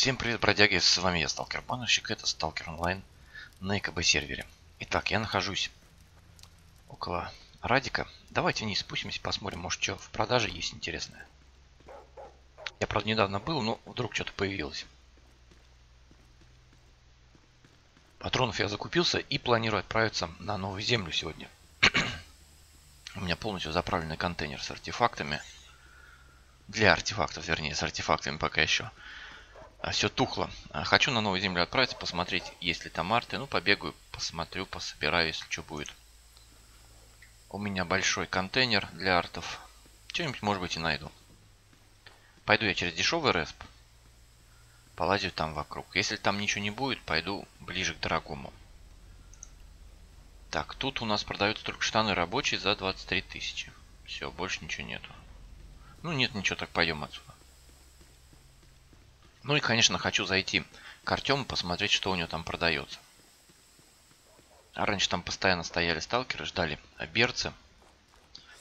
Всем привет, бродяги, с вами я, Сталкер Бановщик, это Сталкер Онлайн на ЕКБ-сервере. Итак, я нахожусь около Радика. Давайте вниз спустимся, посмотрим, может, что в продаже есть интересное. Я, правда, недавно был, но вдруг что-то появилось. Патронов я закупился и планирую отправиться на Новую Землю сегодня. У меня полностью заправленный контейнер с артефактами. Для артефактов, вернее, с артефактами пока еще. Все тухло. Хочу на Новую Землю отправиться, посмотреть, есть ли там арты. Ну, побегаю, посмотрю, пособираю, если что будет. У меня большой контейнер для артов. Что-нибудь, может быть, и найду. Пойду я через дешевый Респ. Полазю там вокруг. Если там ничего не будет, пойду ближе к дорогому. Так, тут у нас продаются только штаны рабочие за 23 тысячи. Все, больше ничего нету. Ну, нет ничего, так пойдем отсюда. Ну и, конечно, хочу зайти к Артему, посмотреть, что у него там продается. А раньше там постоянно стояли сталкеры, ждали берцы,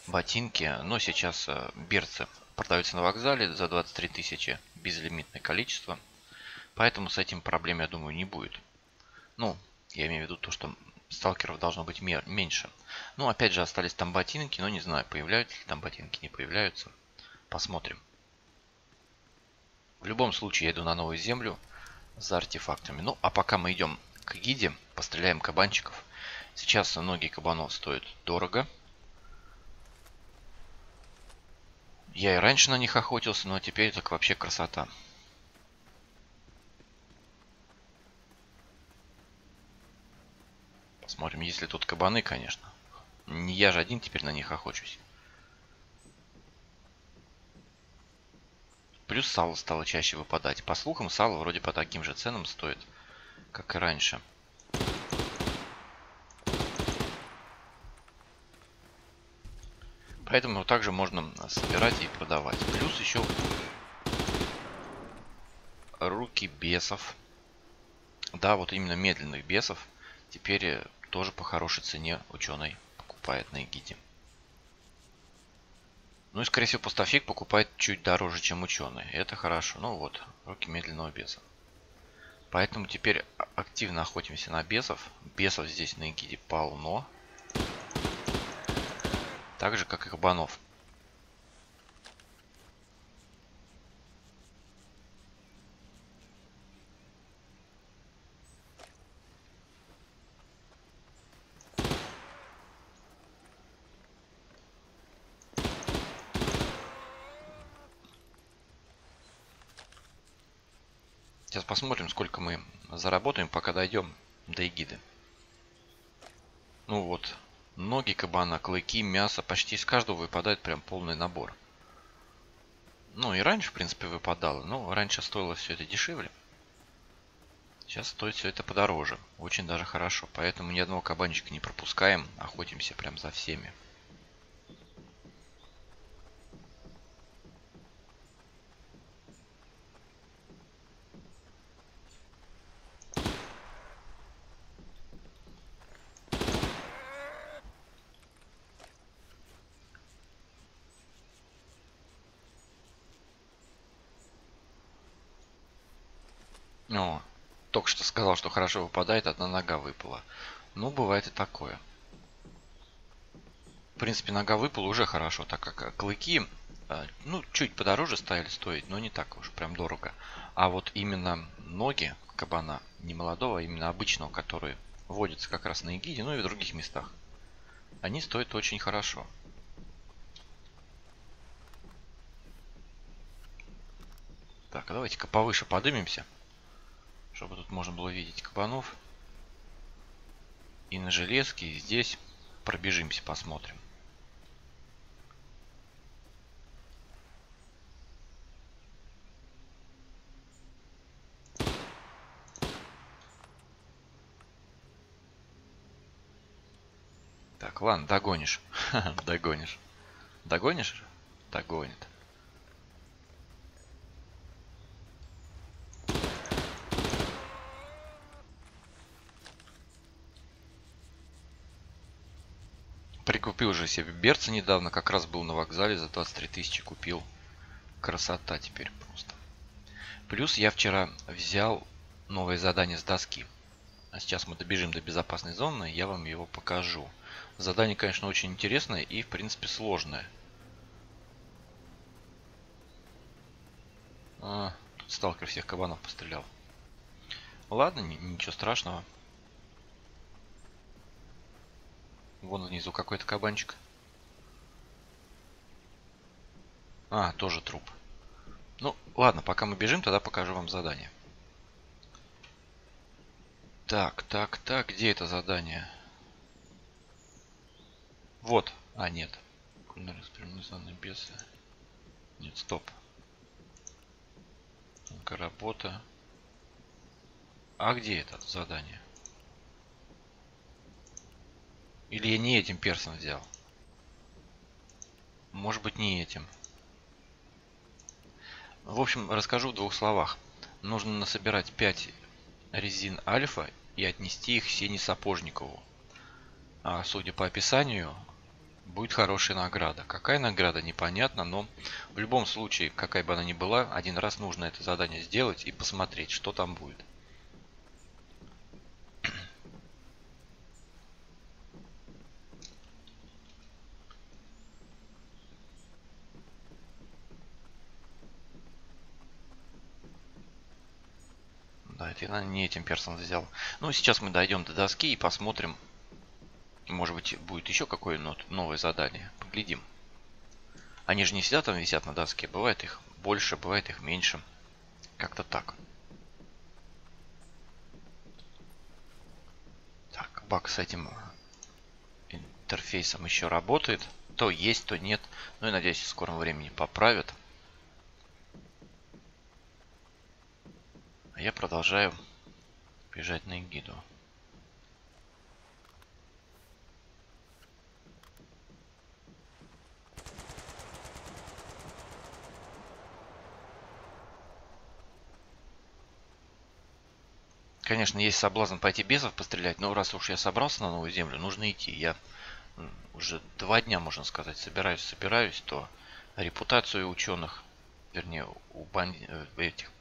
ботинки. Но сейчас берцы продаются на вокзале за 23 тысячи, безлимитное количество. Поэтому с этим проблем, я думаю, не будет. Ну, я имею в виду то, что сталкеров должно быть меньше. Ну, опять же, остались там ботинки, но не знаю, появляются ли там ботинки, не появляются. Посмотрим. В любом случае, я иду на Новую Землю за артефактами. Ну, а пока мы идем к Егиде, постреляем кабанчиков. Сейчас ноги кабанов стоят дорого. Я и раньше на них охотился, но теперь так вообще красота. Посмотрим, есть ли тут кабаны, конечно. Не я же один теперь на них охочусь. Плюс сало стало чаще выпадать. По слухам, сало вроде по таким же ценам стоит, как и раньше. Поэтому его также можно собирать и продавать. Плюс еще руки бесов. Да, вот именно медленных бесов. Теперь тоже по хорошей цене ученый покупает на Егиде. Ну и, скорее всего, поставщик покупает чуть дороже, чем ученый. Это хорошо. Ну вот, руки медленного беса. Поэтому теперь активно охотимся на бесов. Бесов здесь на Егиде полно. Так же, как и кабанов. Сейчас посмотрим, сколько мы заработаем, пока дойдем до Егиды. Ну вот, ноги кабана, клыки, мясо. Почти из каждого выпадает прям полный набор. Ну и раньше, в принципе, выпадало. Но раньше стоило все это дешевле. Сейчас стоит все это подороже. Очень даже хорошо. Поэтому ни одного кабанчика не пропускаем. Охотимся прям за всеми. О, только что сказал, что хорошо выпадает, одна нога выпала. Ну, бывает и такое. В принципе, нога выпала уже хорошо, так как клыки, ну, чуть подороже стали стоить, но не так уж прям дорого. А вот именно ноги кабана, не молодого, а именно обычного, который водится как раз на Егиде, ну и в других местах, они стоят очень хорошо. Так, давайте-ка повыше подымемся, чтобы тут можно было видеть кабанов. И на железке, и здесь пробежимся, посмотрим. Так, ладно, догонишь. Догонишь. Догонишь? Догонит. Прикупил же себе берца недавно, как раз был на вокзале, за 23 тысячи купил. Красота теперь просто. Плюс я вчера взял новое задание с доски. А сейчас мы добежим до безопасной зоны, я вам его покажу. Задание, конечно, очень интересное и, в принципе, сложное. А, тут сталкер всех кабанов пострелял. Ладно, ничего страшного. Вон внизу какой-то кабанчик. А, тоже труп. Ну, ладно, пока мы бежим, тогда покажу вам задание. Так, где это задание? Вот. А, нет. Нет, стоп. Только работа. А где это задание? Или я не этим персом взял? Может быть, не этим. В общем, расскажу в двух словах. Нужно насобирать 5 резин альфа и отнести их Сене Сапожникову. А судя по описанию, будет хорошая награда. Какая награда, непонятно, но в любом случае, какая бы она ни была, один раз нужно это задание сделать и посмотреть, что там будет. Да, это я не этим персом взял. Ну, сейчас мы дойдем до доски и посмотрим. Может быть, будет еще какое-нибудь новое задание. Поглядим. Они же не всегда там висят на доске. Бывает их больше, бывает их меньше. Как-то так. Так, баг с этим интерфейсом еще работает. То есть, то нет. Ну и надеюсь, в скором времени поправят. Я продолжаю бежать на Егиду. Конечно, есть соблазн пойти бесов пострелять, но раз уж я собрался на Новую Землю, нужно идти. Я уже 2 дня, можно сказать, собираюсь, то репутацию ученых... Вернее, у этих,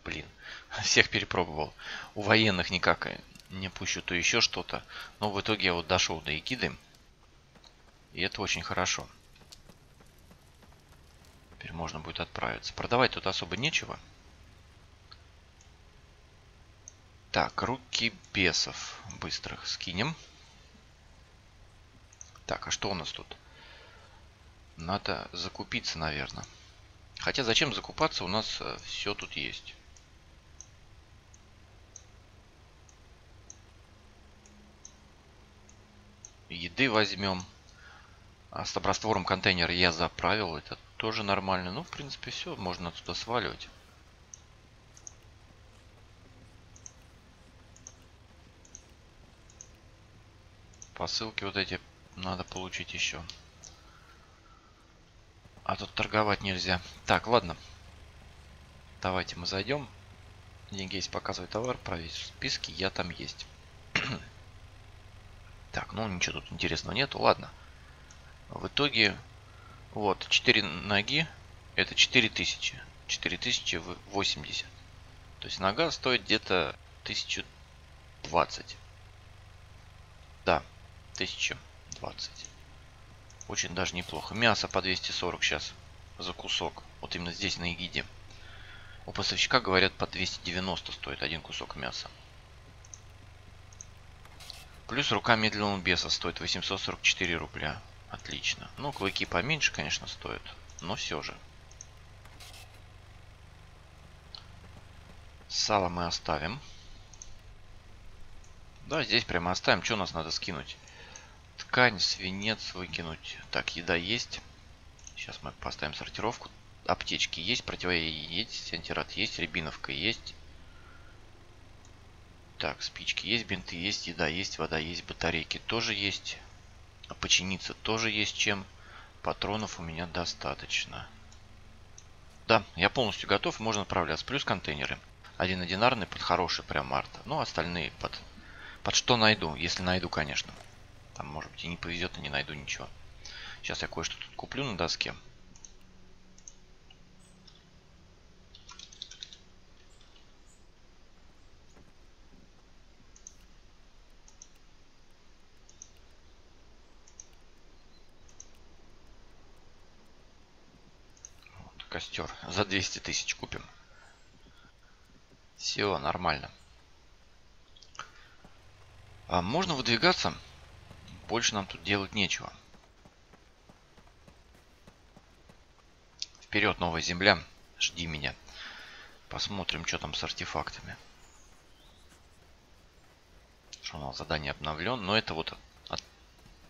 всех перепробовал. У военных никак не пущу, то еще что-то. Но в итоге я вот дошел до Егиды. И это очень хорошо. Теперь можно будет отправиться. Продавать тут особо нечего. Так, руки бесов быстрых скинем. Так, а что у нас тут? Надо закупиться, наверное. Хотя зачем закупаться, у нас все тут есть. Еды возьмем. А с раствором контейнер я заправил. Это тоже нормально. Ну, в принципе, все. Можно отсюда сваливать. Посылки вот эти надо получить еще. А тут торговать нельзя. Так, ладно. Давайте мы зайдем. Деньги есть, показывай товар, проверь списки, я там есть. Так, ну ничего тут интересного нету, ладно. В итоге, вот, 4 ноги, это 4000. 4080. То есть нога стоит где-то 1020. Да, 1020. Очень даже неплохо. Мясо по 240 сейчас за кусок. Вот именно здесь, на Егиде. У поставщика, говорят, по 290 стоит один кусок мяса. Плюс рука медленного беса стоит 844 рубля. Отлично. Ну, клыки поменьше, конечно, стоят. Но все же. Сало мы оставим. Да, здесь прямо оставим. Что у нас надо скинуть? Ткань, свинец выкинуть. Так, еда есть. Сейчас мы поставим сортировку. Аптечки есть, противоядие есть, антирад есть, рябиновка есть. Так, спички есть, бинты есть, еда есть, вода есть, батарейки тоже есть. Починиться тоже есть чем. Патронов у меня достаточно. Да, я полностью готов, можно отправляться. Плюс контейнеры. Один одинарный под хороший прям арт. Ну, остальные под что найду, если найду, конечно. Там, может быть, и не повезет, и не найду ничего. Сейчас я кое-что тут куплю на доске. костер. За 200 тысяч купим. Все, нормально. А можно выдвигаться. Больше нам тут делать нечего. Вперед, новая земля. Жди меня. Посмотрим, что там с артефактами. Что у нас задание обновлен. Но это вот...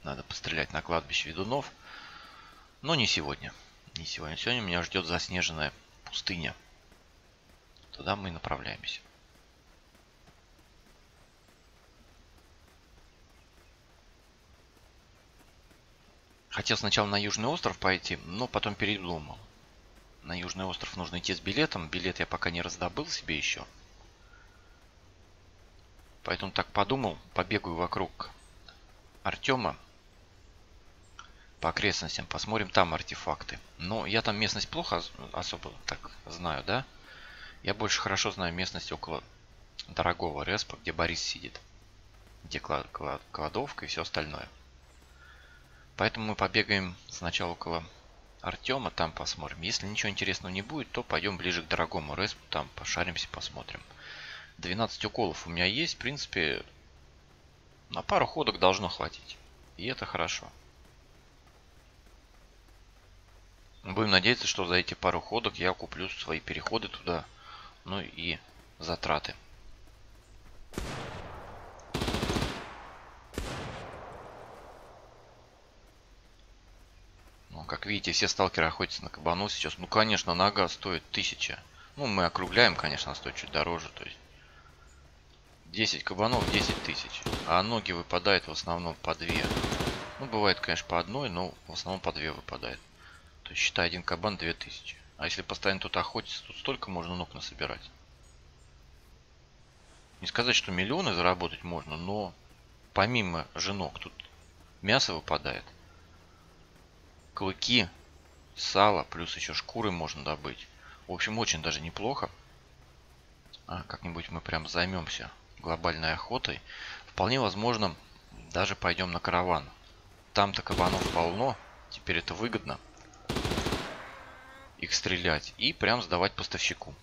Надо пострелять на кладбище ведунов. Но не сегодня. Не сегодня. Сегодня меня ждет заснеженная пустыня. Туда мы и направляемся. Хотел сначала на Южный остров пойти, но потом передумал. На Южный остров нужно идти с билетом. Билет я пока не раздобыл себе еще. Поэтому так подумал. Побегаю вокруг Артема. По окрестностям посмотрим, там артефакты. Но я там местность плохо особо так знаю, да? Я больше хорошо знаю местность около дорогого Респа, где Борис сидит. Где кладовка и все остальное. Поэтому мы побегаем сначала около Артема, там посмотрим. Если ничего интересного не будет, то пойдем ближе к дорогому Респу, там пошаримся, посмотрим. 12 уколов у меня есть, в принципе, на пару ходок должно хватить. И это хорошо. Будем надеяться, что за эти пару ходок я куплю свои переходы туда, ну и затраты. Ну, как видите, все сталкеры охотятся на кабанов сейчас. Ну, конечно, нога стоит 1000. Ну, мы округляем, конечно, стоит чуть дороже. То есть 10 кабанов, 10 тысяч. А ноги выпадают в основном по 2. Ну, бывает, конечно, по одной, но в основном по 2 выпадает. То есть, считай, один кабан 2000. А если постоянно тут охотиться, тут столько можно ног насобирать. Не сказать, что миллионы заработать можно, но помимо ног тут мясо выпадает. Клыки, сало, плюс еще шкуры можно добыть. В общем, очень даже неплохо. А как-нибудь мы прям займемся глобальной охотой. Вполне возможно, даже пойдем на караван. Там-то кабанов полно, теперь это выгодно. Их стрелять и прям сдавать поставщику.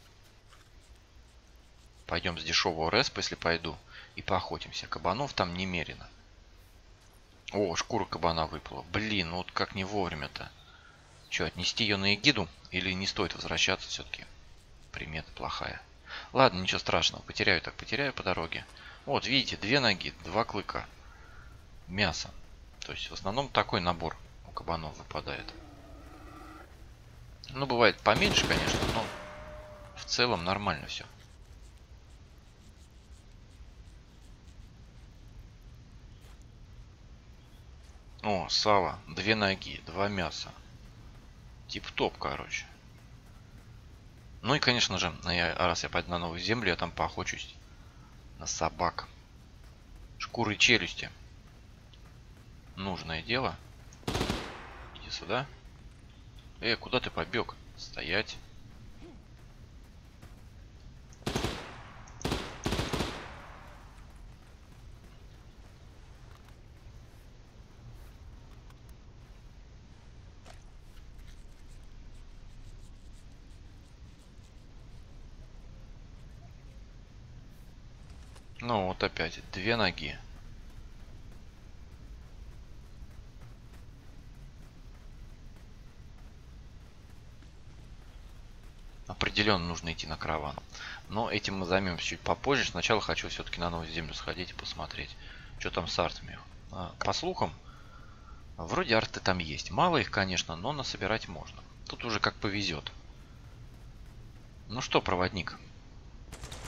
Пойдем с дешевого респа, если пойду, и поохотимся. Кабанов там немерено. О, шкура кабана выпала. Блин, ну вот как не вовремя-то. Че, отнести ее на Егиду? Или не стоит возвращаться все-таки? Примета плохая. Ладно, ничего страшного. Потеряю так, потеряю по дороге. Вот, видите, 2 ноги, 2 клыка. Мясо. То есть в основном такой набор у кабанов выпадает. Ну, бывает поменьше, конечно, но в целом нормально все. О, сало, 2 ноги, 2 мяса. Тип-топ, короче. Ну и, конечно же, раз я пойду на новую землю, я там поохочусь на собак. Шкуры и челюсти. Нужное дело. Иди сюда. Эй, куда ты побег? Стоять. Ну вот опять 2 ноги. Определенно нужно идти на караван. Но этим мы займемся чуть попозже. Сначала хочу все-таки на новую землю сходить и посмотреть, что там с артами. По слухам, вроде арты там есть. Мало их, конечно, но насобирать можно. Тут уже как повезет. Ну что, проводник,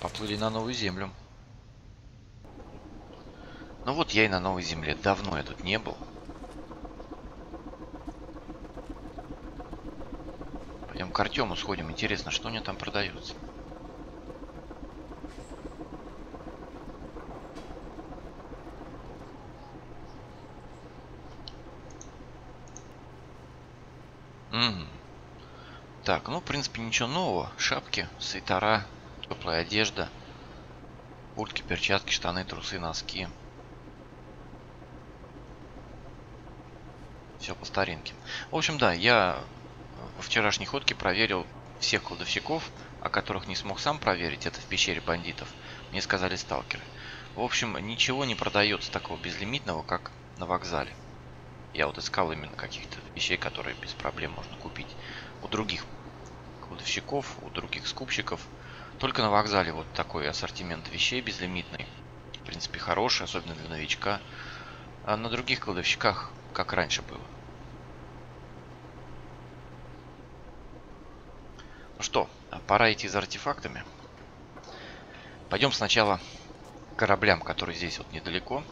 поплыли на новую землю. Ну вот я и на новой земле. Давно я тут не был. Пойдем к Артему сходим. Интересно, что у него там продается. Так, ну, в принципе, ничего нового. Шапки, свитера, теплая одежда, куртки, перчатки, штаны, трусы, носки. Все по старинке. В общем, да, я Во вчерашней ходке проверил всех кладовщиков, о которых не смог сам проверить, это в пещере бандитов, мне сказали сталкеры. В общем, ничего не продается такого безлимитного, как на вокзале. Я вот искал именно каких-то вещей, которые без проблем можно купить у других кладовщиков, у других скупщиков. Только на вокзале вот такой ассортимент вещей безлимитный. В принципе, хороший, особенно для новичка. А на других кладовщиках, как раньше было. Ну что, пора идти за артефактами. Пойдем сначала к кораблям, которые здесь вот недалеко.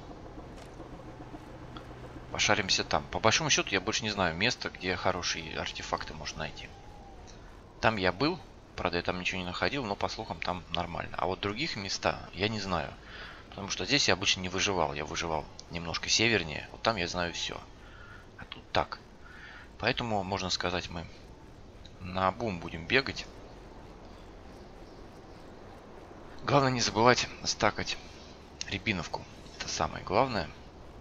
Пошаримся там. По большому счету я больше не знаю места, где хорошие артефакты можно найти. Там я был, правда я там ничего не находил, но по слухам там нормально. А вот других места я не знаю. Потому что здесь я обычно не выживал. Я выживал немножко севернее. Вот там я знаю все. А тут так. Поэтому, можно сказать, мы наобум будем бегать. Главное не забывать стакать рябиновку. Это самое главное.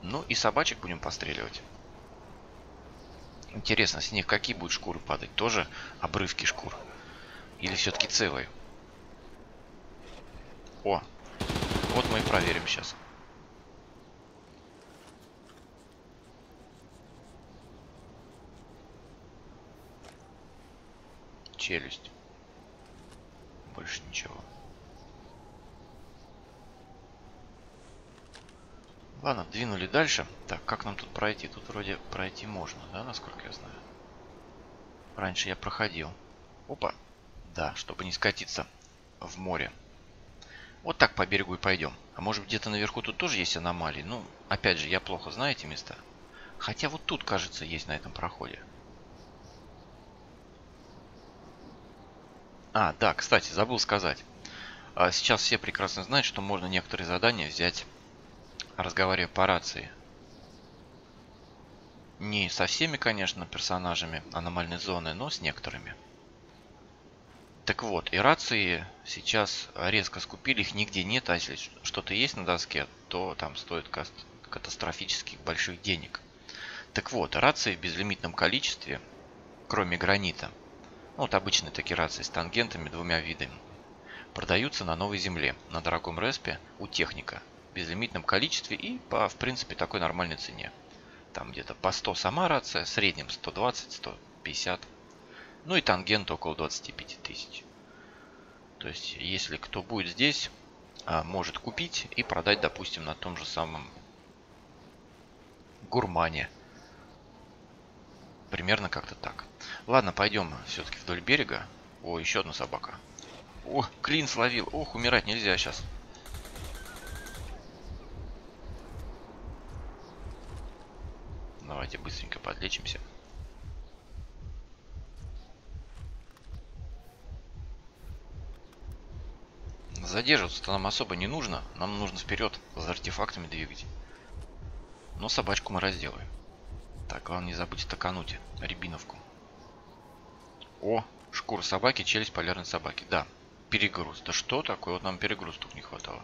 Ну и собачек будем постреливать. Интересно, с них какие будут шкуры падать? Тоже обрывки шкур? Или все-таки целые? О! Вот мы и проверим сейчас. Челюсть. Больше ничего. Ладно, двинули дальше. Так, как нам тут пройти? Тут вроде пройти можно, да, насколько я знаю. Раньше я проходил. Опа. Да, чтобы не скатиться в море. Вот так по берегу и пойдем. А может где-то наверху тут тоже есть аномалии? Ну, опять же, я плохо знаю эти места. Хотя вот тут, кажется, есть на этом проходе. А, да, кстати, забыл сказать. Сейчас все прекрасно знают, что можно некоторые задания взять, разговаривая по рации. Не со всеми, конечно, персонажами аномальной зоны, но с некоторыми. Так вот, и рации сейчас резко скупили, их нигде нет, а если что-то есть на доске, то там стоит катастрофически больших денег. Так вот, рации в безлимитном количестве, кроме гранита, ну, вот обычные такие рации с тангентами, двумя видами, продаются на Новой Земле, на дорогом Респе, у техника, в безлимитном количестве и по, в принципе, такой нормальной цене. Там где-то по 100 сама рация, в среднем 120-150. Ну и тангент около 25 тысяч. То есть, если кто будет здесь, может купить и продать, допустим, на том же самом гурмане. Примерно как-то так. Ладно, пойдем все-таки вдоль берега. О, еще одна собака. О, клин словил. Ох, умирать нельзя сейчас. Давайте быстренько подлечимся. Задерживаться-то нам особо не нужно. Нам нужно вперед за артефактами двигать. Но собачку мы разделаем. Так, главное не забыть стакануть рябиновку. О, шкура собаки, челюсть полярной собаки. Да, перегруз. Да что такое? Вот нам перегруз тут не хватало.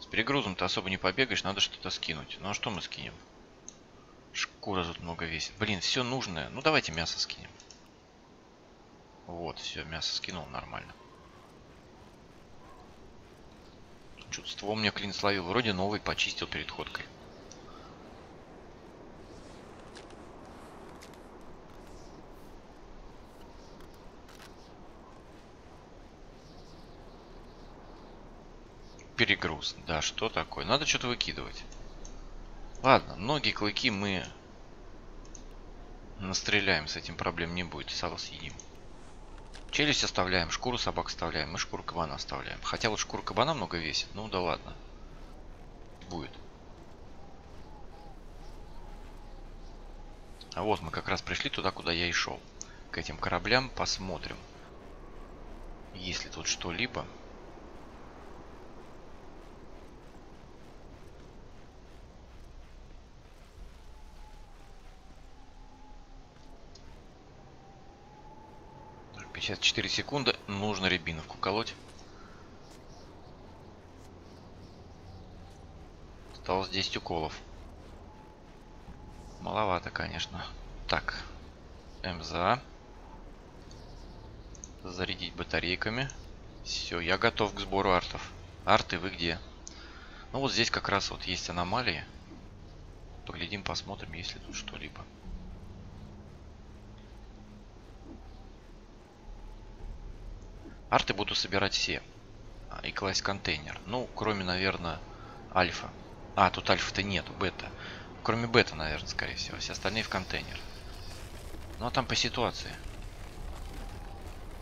С перегрузом ты особо не побегаешь, надо что-то скинуть. Ну а что мы скинем? Шкура тут много весит. Блин, все нужное. Ну давайте мясо скинем. Вот, все, мясо скинул нормально. Чувство у меня клин словил. Вроде новый почистил перед ходкой. Перегруз. Да, что такое? Надо что-то выкидывать. Ладно, ноги, клыки мы настреляем. С этим проблем не будет. Сало съедим. Челюсть оставляем, шкуру собак оставляем и шкуру кабана оставляем. Хотя вот шкура кабана много весит. Ну да ладно. Будет. А вот мы как раз пришли туда, куда я и шел. К этим кораблям посмотрим. Есть ли тут что-либо. Сейчас 4 секунды. Нужно рябиновку колоть. Осталось 10 уколов. Маловато, конечно. Так. МЗА. Зарядить батарейками. Все, я готов к сбору артов. Арты, вы где? Ну вот здесь как раз вот есть аномалии. Поглядим, посмотрим, есть ли тут что-либо. Арты буду собирать все. И класть контейнер. Ну, кроме, наверное, альфа. А, тут альфа-то нету, бета. Кроме бета, наверное, скорее всего. Все остальные в контейнер. Ну, а там по ситуации.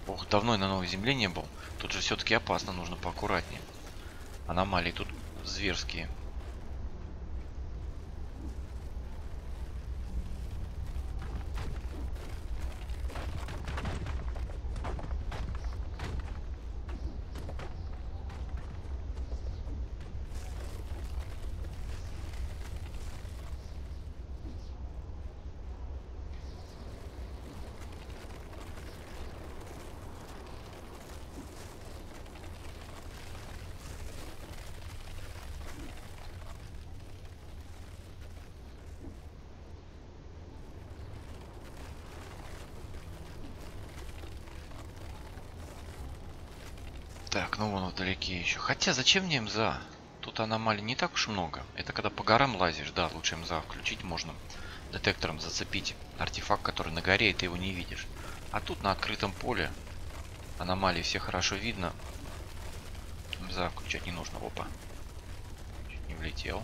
Ох, давно я на Новой Земле не был. Тут же все-таки опасно, нужно поаккуратнее. Аномалии тут зверские. Так, ну вон вдалеке еще. Хотя зачем мне МЗА? Тут аномалий не так уж много. Это когда по горам лазишь, да, лучше МЗА включить, можно детектором зацепить артефакт, который на горе, и ты его не видишь. А тут на открытом поле аномалии все хорошо видно. МЗА включать не нужно. Опа. Чуть не влетел.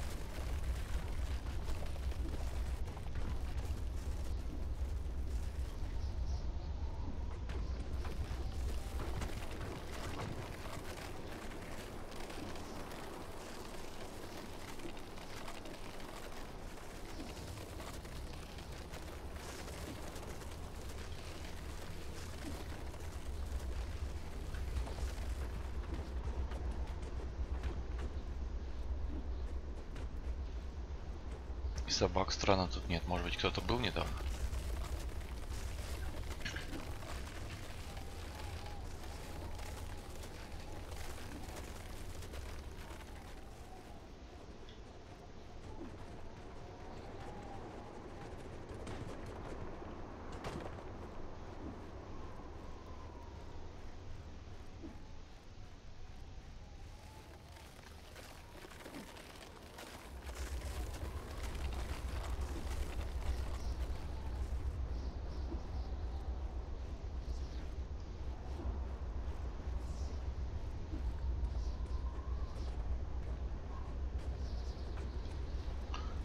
Собак странно тут нет. Может быть, кто-то был недавно?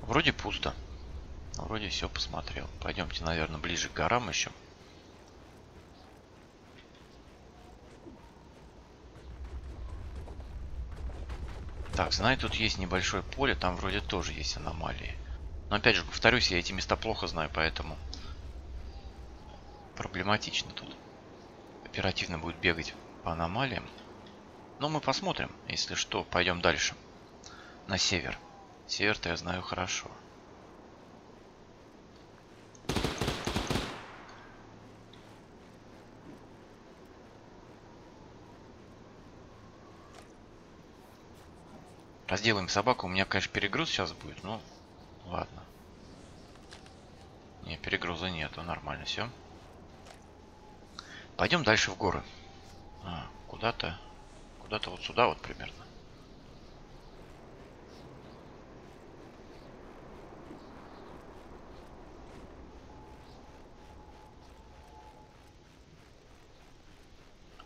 Вроде пусто. Вроде все посмотрел. Пойдемте, наверное, ближе к горам еще. Так, знаю, тут есть небольшое поле. Там вроде тоже есть аномалии. Но опять же, повторюсь, я эти места плохо знаю, поэтому проблематично тут. Оперативно будет бегать по аномалиям. Но мы посмотрим. Если что, пойдем дальше. На север. Север-то я знаю хорошо. Разделаем собаку. У меня, конечно, перегруз сейчас будет, но ладно. Не, перегруза нету. Нормально все. Пойдем дальше в горы. А, куда-то. Куда-то вот сюда вот примерно.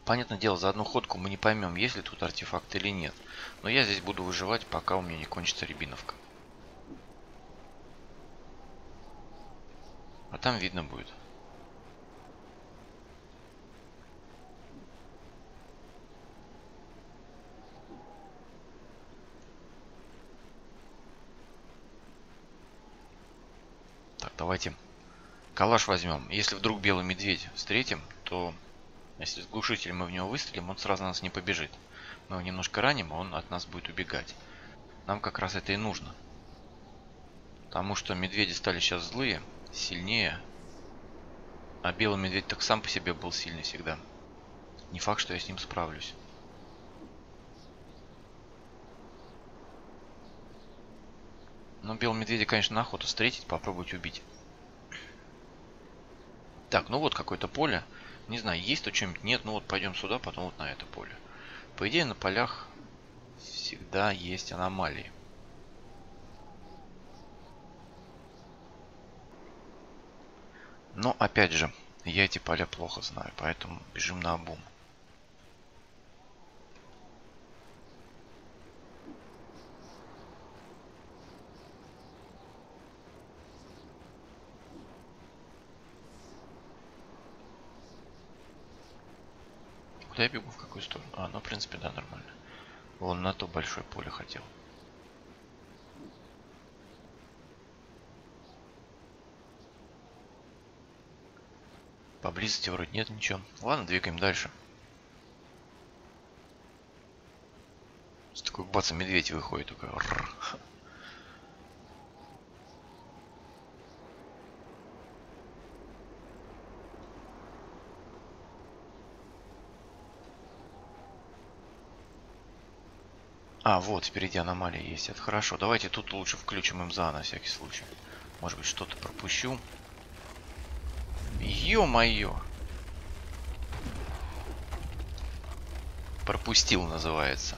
Понятное дело, за одну ходку мы не поймем, есть ли тут артефакт или нет. Но я здесь буду выживать, пока у меня не кончится рябиновка. А там видно будет. Так, давайте калаш возьмем. Если вдруг белый медведь встретим, то... Если с глушителем мы в него выстрелим, он сразу нас не побежит. Мы его немножко раним, а он от нас будет убегать. Нам как раз это и нужно. Потому что медведи стали сейчас злые, сильнее. А белый медведь так сам по себе был сильный всегда. Не факт, что я с ним справлюсь. Но белого медведя, конечно, на охоту встретить, попробовать убить. Так, ну вот какое-то поле. Не знаю, есть тут что-нибудь, нет. Ну вот пойдем сюда, потом вот на это поле. По идее, на полях всегда есть аномалии. Но, опять же, я эти поля плохо знаю, поэтому бежим наобум. Куда я бегу, в какую сторону? А, ну, в принципе, да, нормально. Вон на то большое поле хотел. Поблизости вроде нет ничего. Ладно, двигаем дальше. С такой бац, медведь выходит такой. А, вот, впереди аномалия есть. Это хорошо. Давайте тут лучше включим МЗА на всякий случай. Может быть, что-то пропущу. Ё-моё! Пропустил, называется.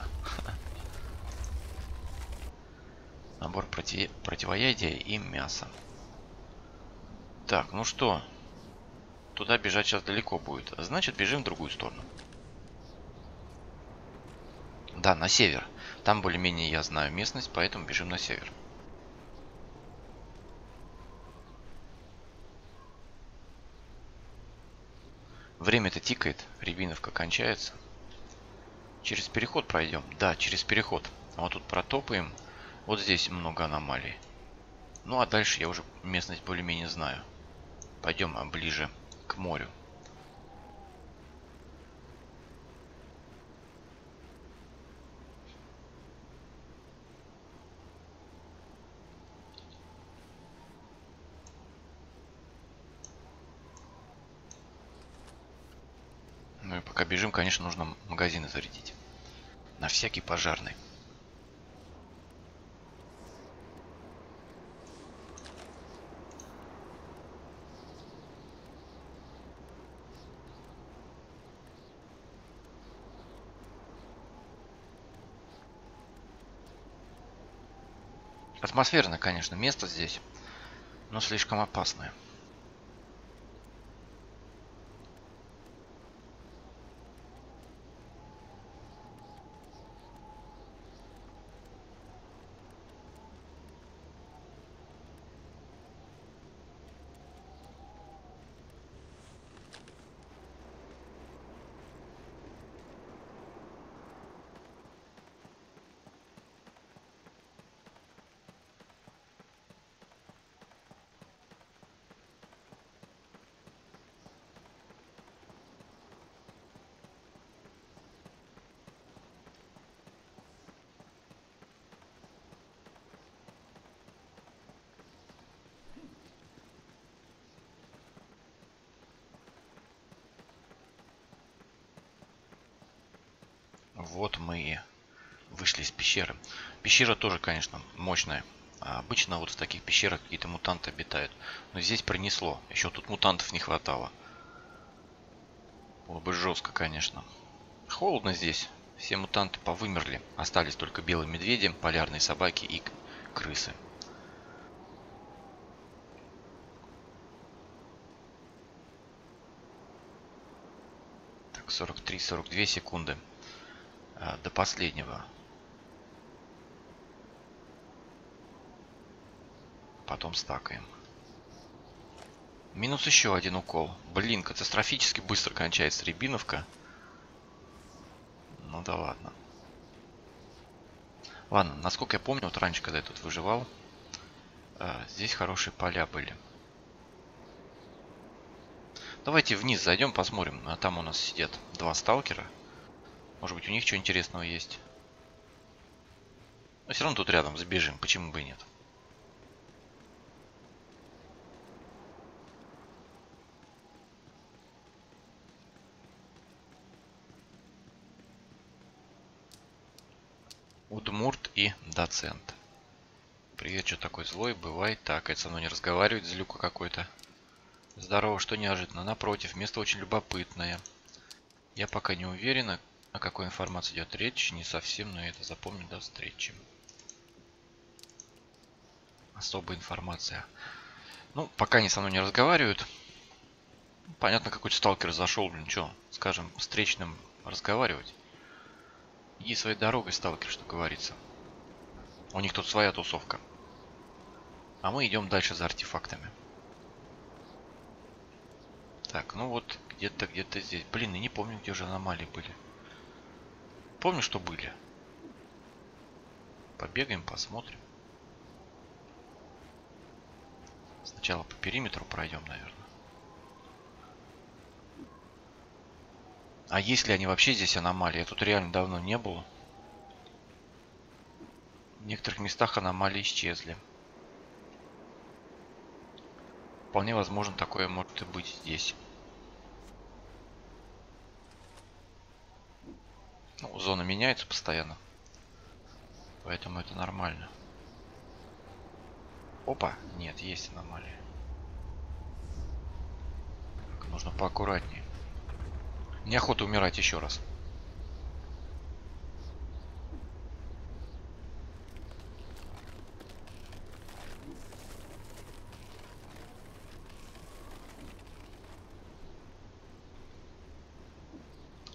Набор противоядия и мяса. Так, ну что? Туда бежать сейчас далеко будет. Значит, бежим в другую сторону. Да, на север. Там более-менее я знаю местность, поэтому бежим на север. Время-то тикает, рябиновка кончается. Через переход пройдем. Да, через переход. А вот тут протопаем. Вот здесь много аномалий. Ну а дальше я уже местность более-менее знаю. Пойдем ближе к морю. Ну и пока бежим, конечно, нужно магазины зарядить. На всякий пожарный. Атмосферное, конечно, место здесь, но слишком опасное. Вот мы и вышли из пещеры. Пещера тоже, конечно, мощная. А обычно вот в таких пещерах какие-то мутанты обитают. Но здесь пронесло. Еще тут мутантов не хватало. Было бы жестко, конечно. Холодно здесь. Все мутанты повымерли. Остались только белые медведи, полярные собаки и крысы. Так, 43-42 секунды. До последнего. Потом стакаем. Минус еще один укол. Блин, катастрофически быстро кончается рябиновка. Ну да ладно. Ладно, насколько я помню, вот раньше, когда я тут выживал, здесь хорошие поля были. Давайте вниз зайдем, посмотрим. А там у нас сидят два сталкера. Может быть, у них что интересного есть. Но все равно тут рядом забежим, почему бы и нет. Удмурт и доцент. Привет, что такой злой? Бывает так, это со мной не разговаривает, злюка какой-то. Здорово, что неожиданно. Напротив, место очень любопытное. Я пока не уверена, о какой информации идет речь. Не совсем, но я это запомню до встречи. Особая информация. Ну, пока они со мной не разговаривают. Понятно, какой-то сталкер зашел, блин, что, скажем, встречным разговаривать. Иди своей дорогой, сталкер, что говорится. У них тут своя тусовка. А мы идем дальше за артефактами. Так, ну вот, где-то здесь. Блин, я не помню, где же аномалии были. Помню, что были. Побегаем, посмотрим. Сначала по периметру пройдем, наверное. А есть ли они вообще здесь аномалии? Я тут реально давно не было. В некоторых местах аномалии исчезли. Вполне возможно, такое может и быть здесь. Ну, зона меняется постоянно. Поэтому это нормально. Опа! Нет, есть аномалии. Так, нужно поаккуратнее. Неохота умирать еще раз.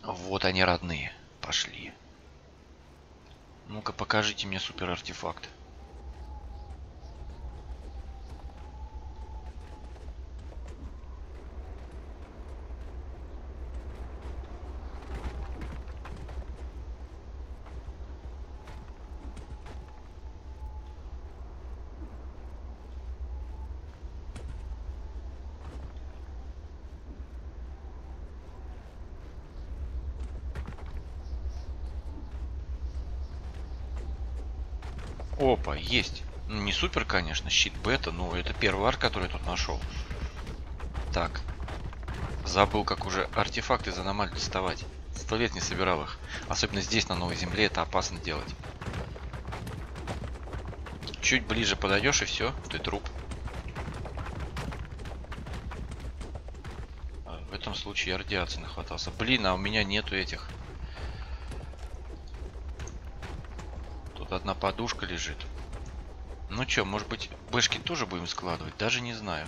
Вот они, родные. Пошли. Ну-ка, покажите мне супер артефакт. Опа, есть. Ну, не супер, конечно, щит бета, но это первый арт, который я тут нашел. Так. Забыл, как уже артефакты из аномалий доставать. 100 лет не собирал их. Особенно здесь, на Новой Земле, это опасно делать. Чуть ближе подойдешь, и все, ты труп. В этом случае я радиации нахватался. Блин, а у меня нету этих... Одна подушка лежит. Ну чё, может быть, бэшки тоже будем складывать? Даже не знаю.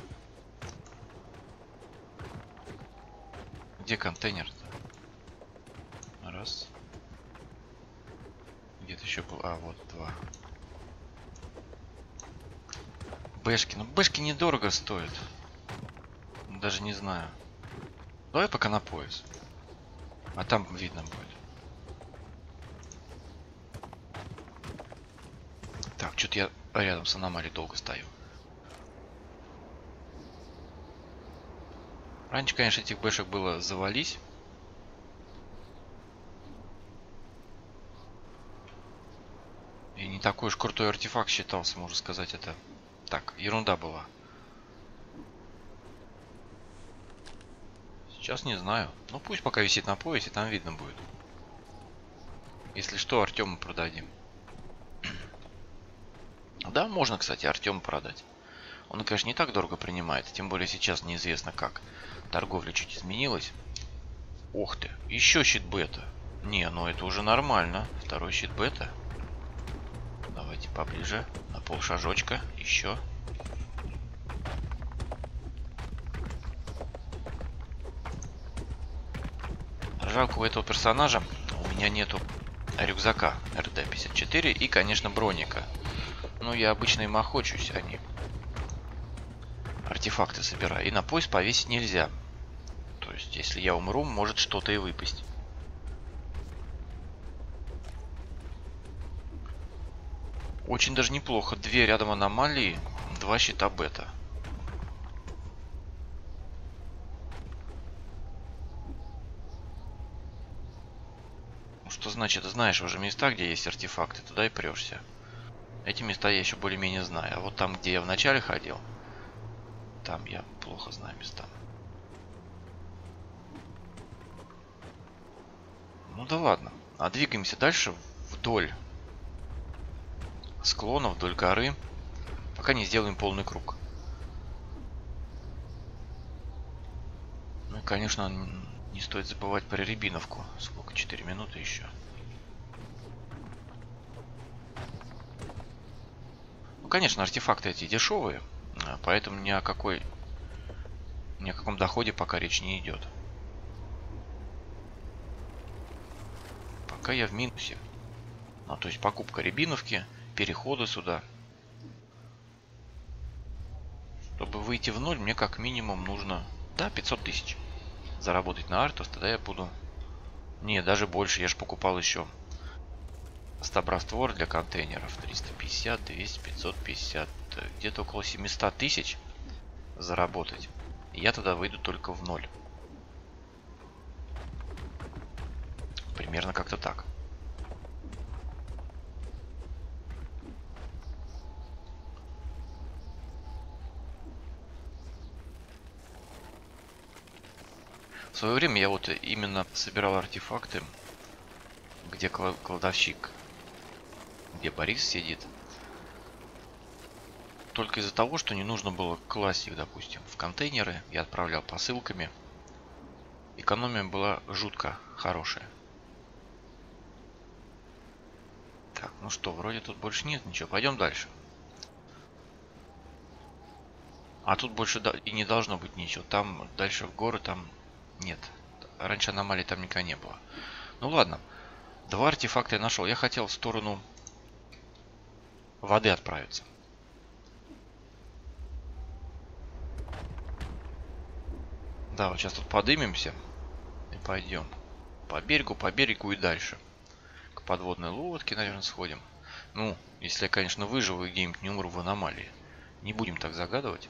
Где контейнер-то? Раз. Где-то еще был. А, вот два. Бэшки. Ну, бэшки недорого стоят. Даже не знаю. Давай пока на пояс. А там видно будет. Что-то я рядом с аномалией долго стою. Раньше, конечно, этих бэшек было завались. И не такой уж крутой артефакт считался, можно сказать, это... Так, ерунда была. Сейчас не знаю. Ну, пусть пока висит на поясе, там видно будет. Если что, Артему продадим. Да, можно, кстати, Артему продать. Он, конечно, не так дорого принимает. Тем более сейчас неизвестно как. Торговля чуть изменилась. Ох ты, еще щит бета. Не, ну это уже нормально. Второй щит бета. Давайте поближе. На полшажочка. Еще. Жалко у этого персонажа. У меня нету рюкзака РД-54 и, конечно, броника. Ну, я обычно им охочусь, а не артефакты собираю. И на пояс повесить нельзя. То есть, если я умру, может что-то и выпасть. Очень даже неплохо. 2 рядом аномалии, 2 щита бета. Что значит, знаешь уже места, где есть артефакты, туда и прешься. Эти места я еще более-менее знаю. А вот там, где я вначале ходил, там я плохо знаю места. Ну да ладно. А двигаемся дальше вдоль склона, вдоль горы, пока не сделаем полный круг. Конечно, не стоит забывать про рябиновку. Сколько? 4 минуты еще. Ну, конечно, артефакты эти дешевые, поэтому ни о каком доходе пока речь не идет. Пока я в минусе. Ну, то есть покупка рябиновки, переходы сюда. Чтобы выйти в ноль, мне как минимум нужно, да, 500 тысяч заработать на артов, тогда я буду... Не, даже больше, я же покупал еще стабраствор для контейнеров. 350, 200, 550, где-то около 700 тысяч заработать. И я тогда выйду только в ноль. Примерно как-то так. В свое время я вот именно собирал артефакты, где кладовщик, где Борис сидит. Только из-за того, что не нужно было класть их, допустим, в контейнеры, я отправлял посылками. Экономия была жутко хорошая. Так, ну что, вроде тут больше нет ничего, пойдем дальше. А тут больше и не должно быть ничего, там дальше в горы, там... Нет, раньше аномалий там никогда не было. Ну ладно, два артефакта я нашел. Я хотел в сторону воды отправиться. Да, вот сейчас тут подымемся и пойдем по берегу и дальше. К подводной лодке, наверное, сходим. Ну, если я, конечно, выживу и где-нибудь не умру в аномалии. Не будем так загадывать.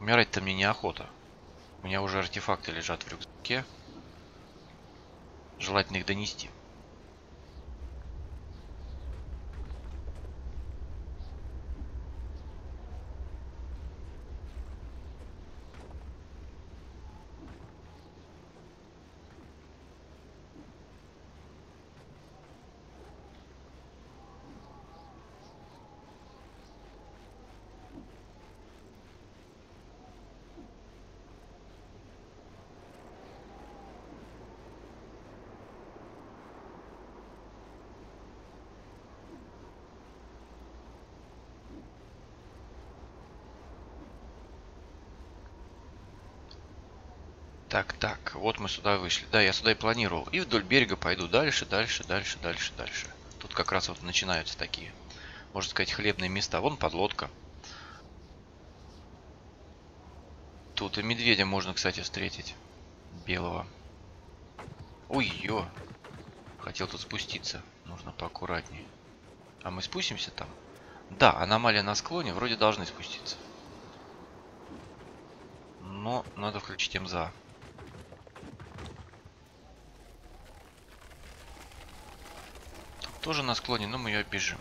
Умирать-то мне неохота. У меня уже артефакты лежат в рюкзаке. Желательно их донести. Так, вот мы сюда вышли. Да, я сюда и планировал. И вдоль берега пойду дальше, дальше. Тут как раз вот начинаются такие, можно сказать, хлебные места. Вон подлодка. Тут и медведя можно, кстати, встретить. Белого. Ой-ё. Хотел тут спуститься. Нужно поаккуратнее. А мы спустимся там? Да, аномалия на склоне. Вроде должны спуститься. Но надо включить МЗА. Тоже на склоне, но мы ее обижим.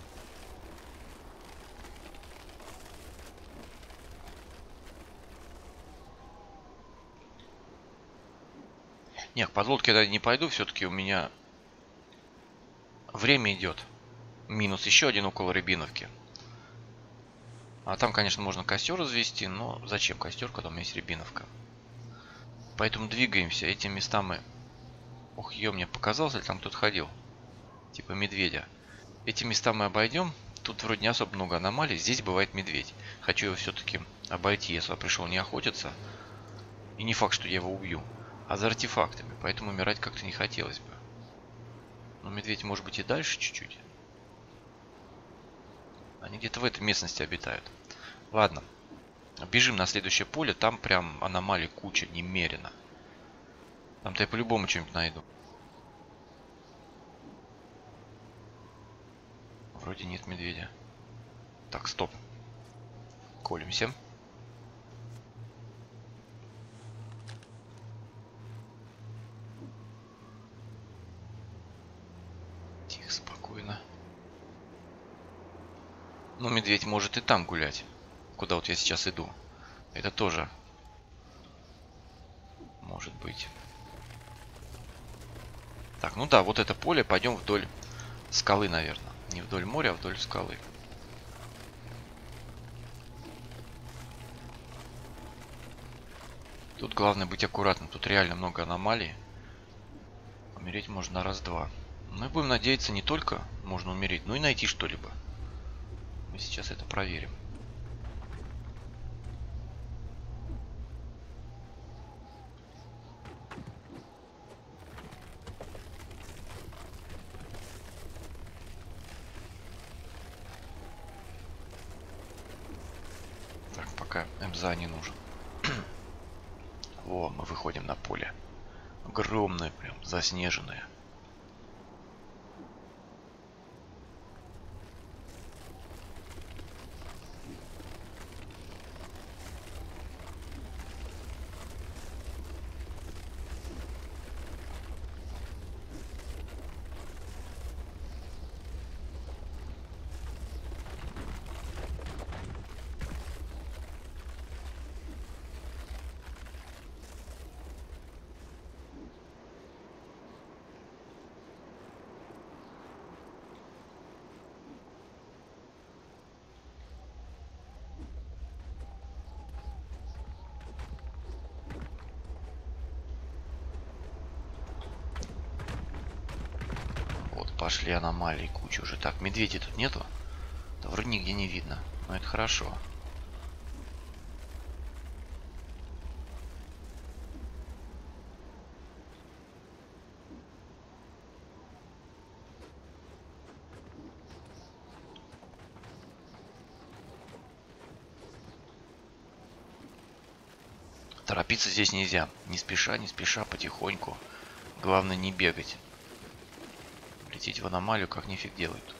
Не, к подлодке я не пойду, все-таки у меня время идет. Минус еще один около рябиновки. А там, конечно, можно костер развести, но зачем костер, когда у меня есть рябиновка? Поэтому двигаемся. Эти места мы... Ох, ё, мне показалось, ли там кто-то ходил. Типа медведя. Эти места мы обойдем. Тут вроде не особо много аномалий. Здесь бывает медведь. Хочу его все-таки обойти, если я пришел не охотиться. И не факт, что я его убью. А за артефактами. Поэтому умирать как-то не хотелось бы. Но медведь может быть и дальше чуть-чуть. Они где-то в этой местности обитают. Ладно. Бежим на следующее поле. Там прям аномалий куча немерено. Там-то я по-любому что-нибудь найду. Вроде нет медведя. Так, стоп. Колемся. Тихо, спокойно. Ну, медведь может и там гулять. Куда вот я сейчас иду. Это тоже может быть. Так, ну да, вот это поле. Пойдем вдоль скалы, наверное. Не вдоль моря, а вдоль скалы. Тут главное быть аккуратным. Тут реально много аномалий. Умереть можно раз-два. Мы будем надеяться, не только можно умереть, но и найти что-либо. Мы сейчас это проверим. Так, пока МЗА не нужен. О, мы выходим на поле. Огромное прям, заснеженное. Пошли аномалии кучу уже. Так, медведей тут нету? Да вроде нигде не видно. Но это хорошо. Торопиться здесь нельзя. Не спеша, не спеша, потихоньку. Главное не бегать. Лететь в аномалию как нифиг делают.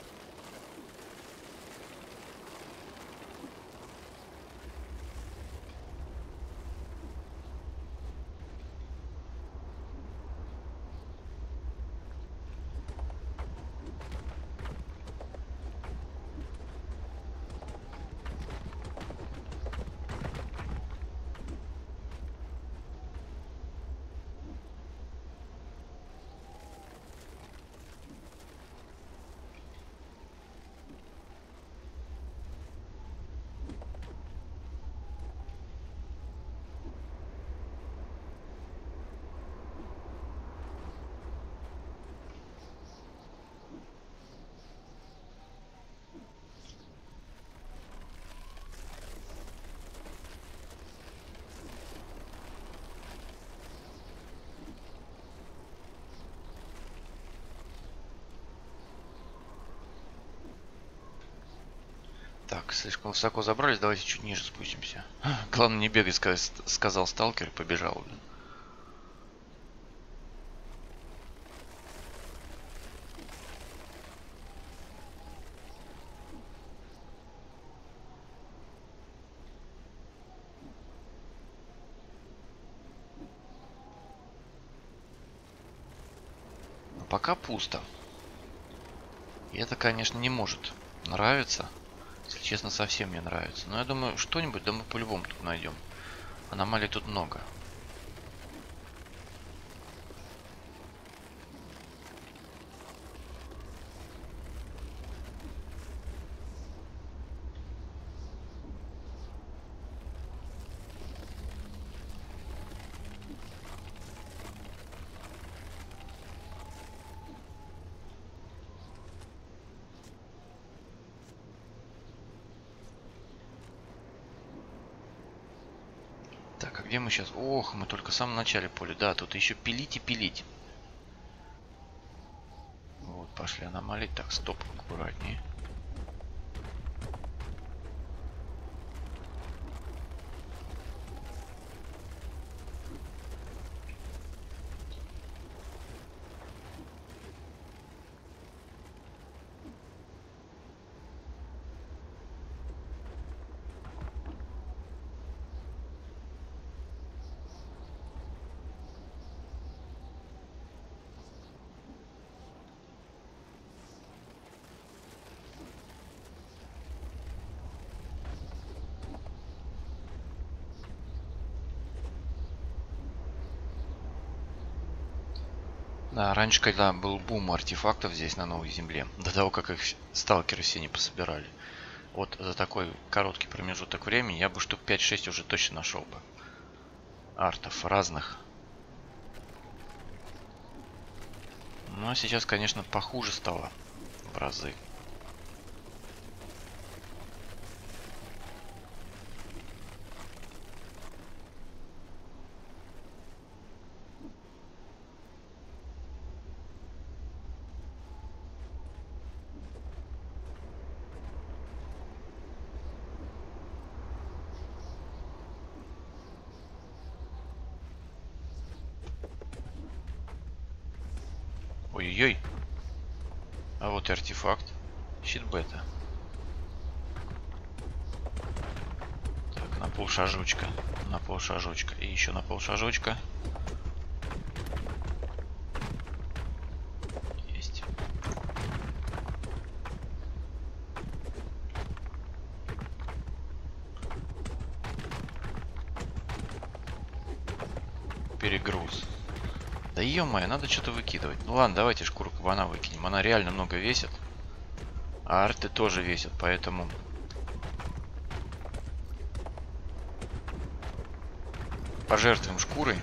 Так, слишком высоко забрались, давайте чуть ниже спустимся. Главное не бегать, сказал сталкер и побежал. Блин. Но пока пусто. И это, конечно, не может нравиться. Если честно, совсем не нравится. Но я думаю, что-нибудь, да мы по-любому тут найдем. Аномалий тут много. Где мы сейчас? Ох, мы только в самом начале поля. Да, тут еще пилить и пилить. Вот, пошли аномалии. Так, стоп, аккуратнее. Да, раньше, когда был бум артефактов здесь на Новой Земле, до того, как их сталкеры все не пособирали, вот за такой короткий промежуток времени я бы штук 5-6 уже точно нашел бы. артов разных. Но сейчас, конечно, похуже стало в разы. Ой-ой-ой. А вот и артефакт. Щит бета. Так, на полшажочка. На полшажочка. И еще на полшажочка. Есть. Перегруз. Да ё-моё, надо что-то выкидывать. Ну ладно, давайте шкуру кабана выкинем. Она реально много весит. А арты тоже весят, поэтому... Пожертвуем шкурой.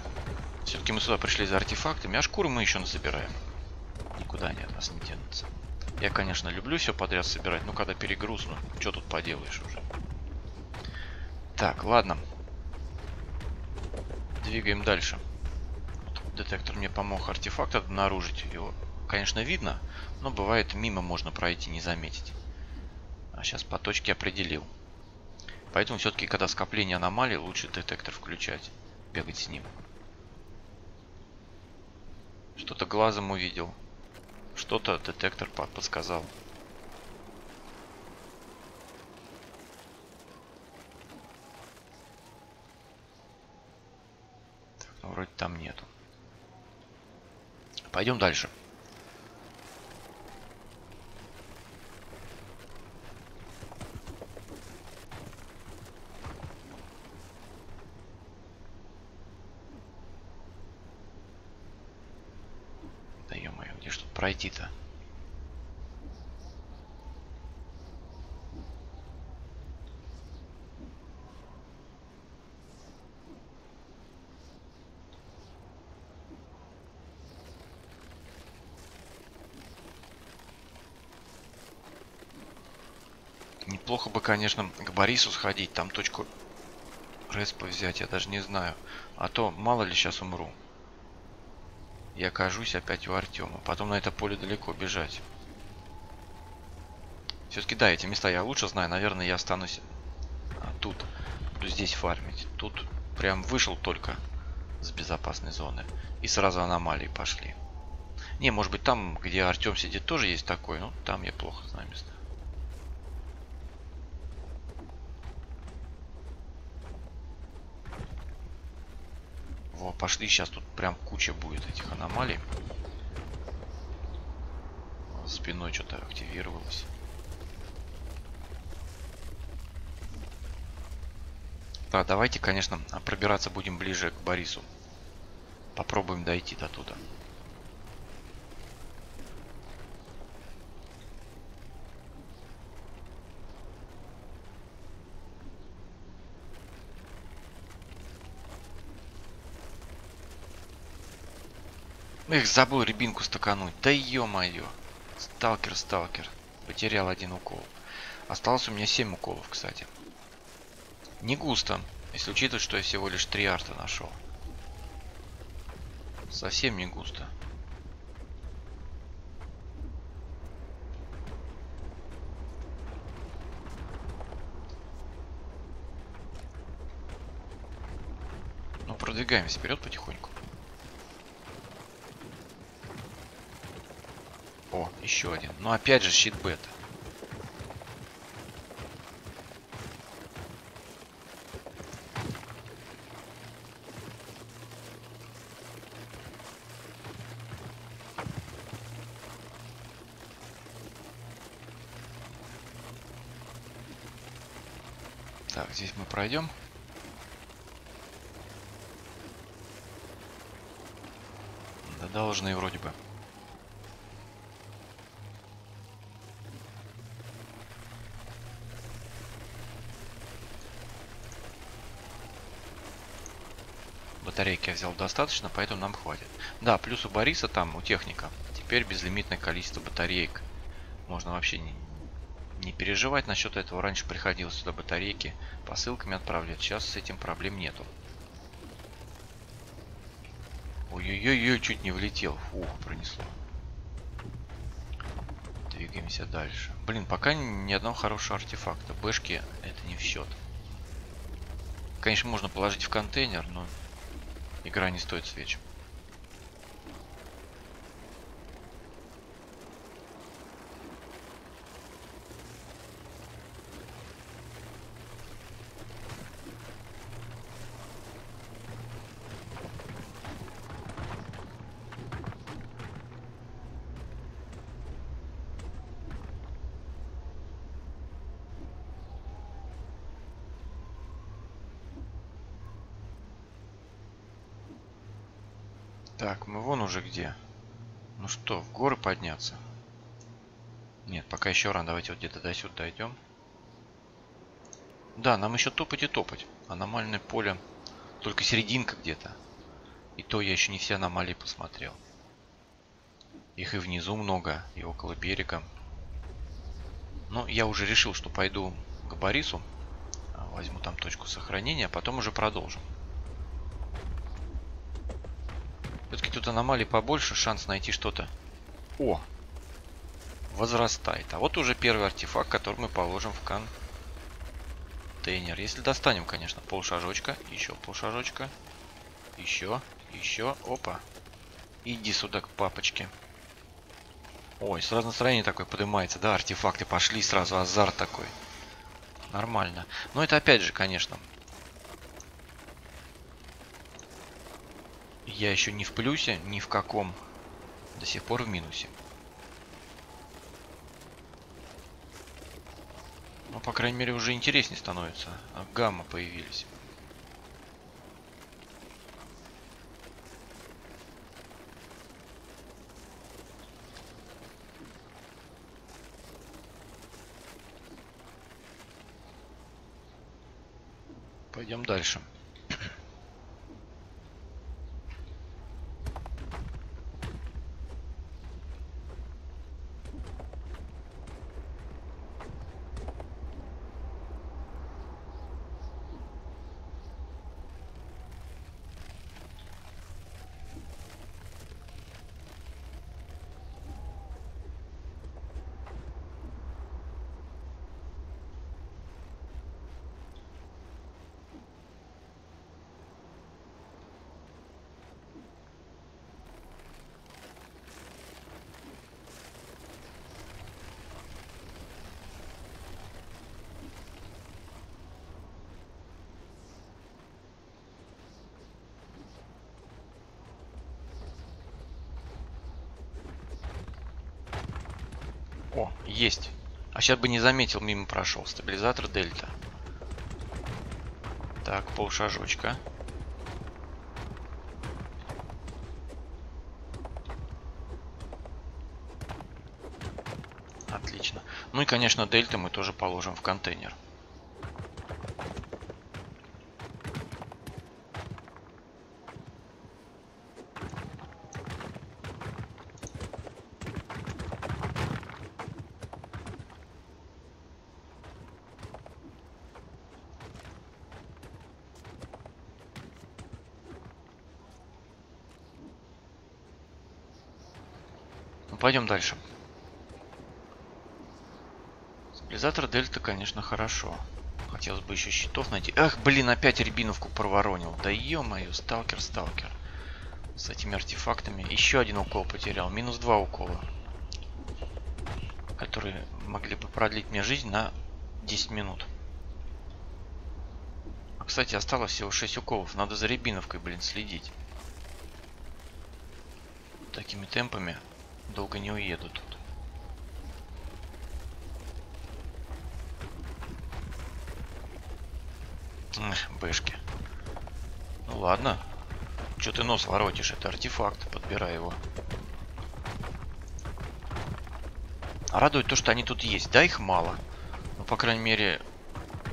Все-таки мы сюда пришли за артефактами, а шкуры мы еще насобираем. Никуда они от нас не денутся. Я, конечно, люблю все подряд собирать, но когда перегруз, ну, что тут поделаешь уже. Так, ладно. Двигаем дальше. Детектор мне помог артефакт обнаружить. Его, конечно, видно, но бывает мимо можно пройти, не заметить. А сейчас по точке определил. Поэтому все-таки, когда скопление аномалий, лучше детектор включать. Бегать с ним. Что-то глазом увидел. Что-то детектор подсказал. Так, ну, вроде там нету. Пойдем дальше. Да ё-моё, где что-то пройти-то? Неплохо бы, конечно, к Борису сходить, там точку Респа взять, я даже не знаю. А то, мало ли, сейчас умру. И окажусь опять у Артема. Потом на это поле далеко бежать. Все-таки, да, эти места я лучше знаю. Наверное, я останусь тут. Буду здесь фармить. Тут прям вышел только с безопасной зоны. И сразу аномалии пошли. Не, может быть, там, где Артем сидит, тоже есть такой. Но там я плохо знаю места. Пошли, сейчас тут прям куча будет этих аномалий. Спиной что-то активировалось. Да, давайте, конечно, пробираться будем ближе к Борису. Попробуем дойти до туда. Эх, забыл рябинку стакануть. Да ё-моё. Сталкер, сталкер. Потерял один укол. Осталось у меня 7 уколов, кстати. Не густо, если учитывать, что я всего лишь 3 арта нашел. Совсем не густо. Ну, продвигаемся вперед потихоньку. О, еще один. Но опять же щит бета. Так, здесь мы пройдем. Да должны вроде бы. Батарейки я взял достаточно, поэтому нам хватит. Да, плюс у Бориса там, у техника, теперь безлимитное количество батареек. Можно вообще не переживать насчет этого. Раньше приходилось сюда батарейки посылками отправлять. Сейчас с этим проблем нету. Ой-ой-ой, чуть не влетел. Фух, пронесло. Двигаемся дальше. Блин, пока ни одного хорошего артефакта. Бэшки это не в счет. Конечно, можно положить в контейнер, но игра не стоит свеч. Так, мы вон уже где. Ну что, в горы подняться? Нет, пока еще рано. Давайте вот где-то до сюда идем. Да, нам еще топать и топать. Аномальное поле. Только серединка где-то. И то я еще не все аномалии посмотрел. Их и внизу много, и около берега. Но я уже решил, что пойду к Борису. Возьму там точку сохранения, а потом уже продолжим. Все-таки тут аномалий побольше, шанс найти что-то. О! Возрастает. А вот уже первый артефакт, который мы положим в контейнер. Если достанем, конечно, полшажочка, еще полшажочка, еще. Опа. Иди сюда к папочке. Ой, сразу настроение такое поднимается, да, артефакты пошли, сразу азарт такой. Нормально. Но это опять же, конечно... Я еще не в плюсе, ни в каком. До сих пор в минусе. Ну, по крайней мере, уже интереснее становится. А гамма появились. Пойдем дальше. О, есть. А сейчас бы не заметил, мимо прошел. Стабилизатор дельта. Так, полшажочка. Отлично. Ну и, конечно, дельта мы тоже положим в контейнер. Пойдем дальше. Стабилизатор дельта, конечно, хорошо. Хотелось бы еще щитов найти. Ах, блин, опять рябиновку проворонил. Да ё-моё, сталкер. С этими артефактами. Еще один укол потерял. Минус 2 укола. Которые могли бы продлить мне жизнь на 10 минут. А, кстати, осталось всего 6 уколов. Надо за рябиновкой, блин, следить. Такими темпами... Долго не уеду тут. Бэшки. Ну ладно. Че ты нос воротишь? Это артефакт. Подбирай его. Радует то, что они тут есть. Да, их мало. Но, по крайней мере,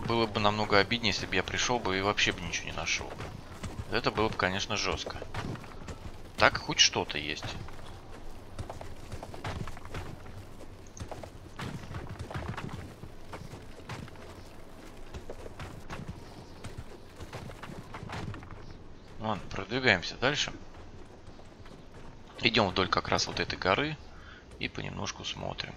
было бы намного обиднее, если бы я пришел бы и вообще бы ничего не нашел бы. Это было бы, конечно, жестко. Так хоть что-то есть. Ладно, продвигаемся дальше. Идем вдоль как раз вот этой горы и понемножку смотрим.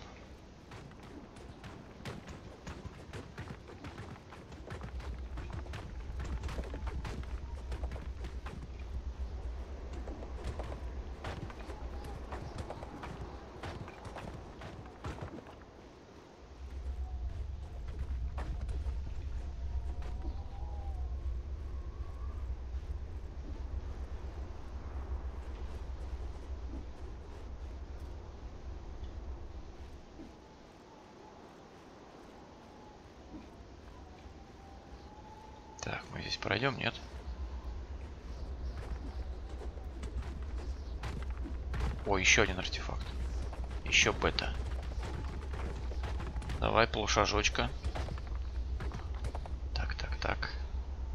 Так, мы здесь пройдем, нет? О, еще один артефакт. Еще бета. Давай, полушажочка. Так, так, так.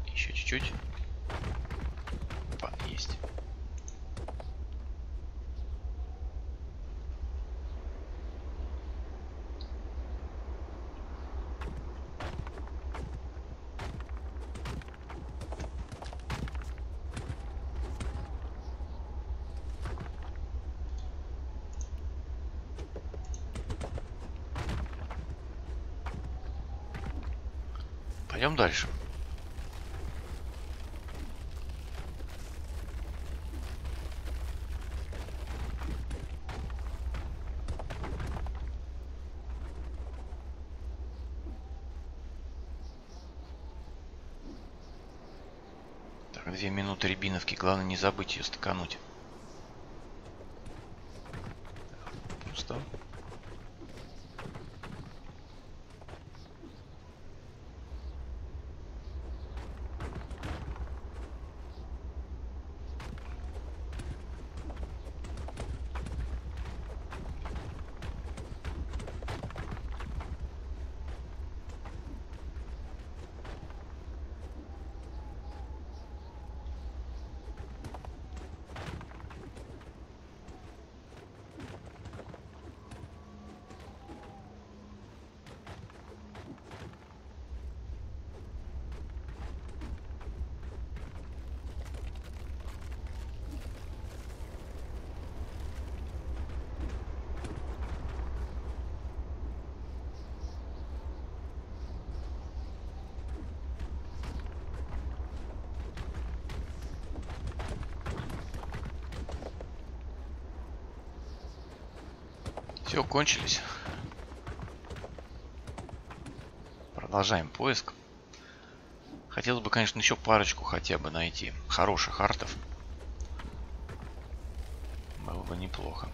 Еще чуть-чуть. Опа, есть. Пойдем дальше. Так, 2 минуты рябиновки. Главное не забыть ее стакануть. Пусто. Все, кончились. Продолжаем поиск. Хотелось бы, конечно, еще парочку хотя бы найти хороших артов. Было бы неплохо.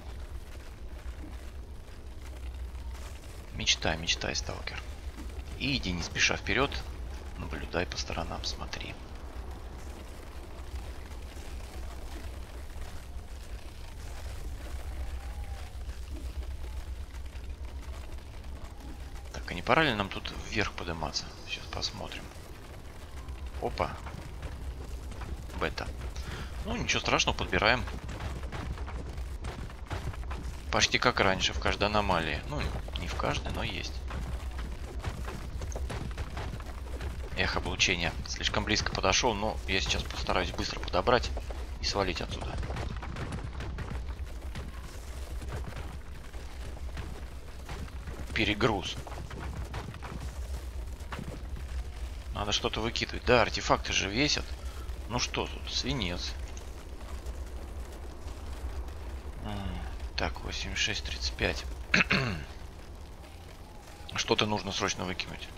Мечтай, мечтай, сталкер. И иди не спеша вперед. Наблюдай по сторонам, смотри. Не пора ли нам тут вверх подниматься? Сейчас посмотрим. Опа. Бета. Ну, ничего страшного, подбираем. Почти как раньше, в каждой аномалии. Ну, не в каждой, но есть. Эх, облучение. Слишком близко подошел, но я сейчас постараюсь быстро подобрать и свалить отсюда. Перегруз. Надо что-то выкидывать. Да, артефакты же весят. Ну что тут? Свинец. Так, 86-35. Что-то нужно срочно выкинуть.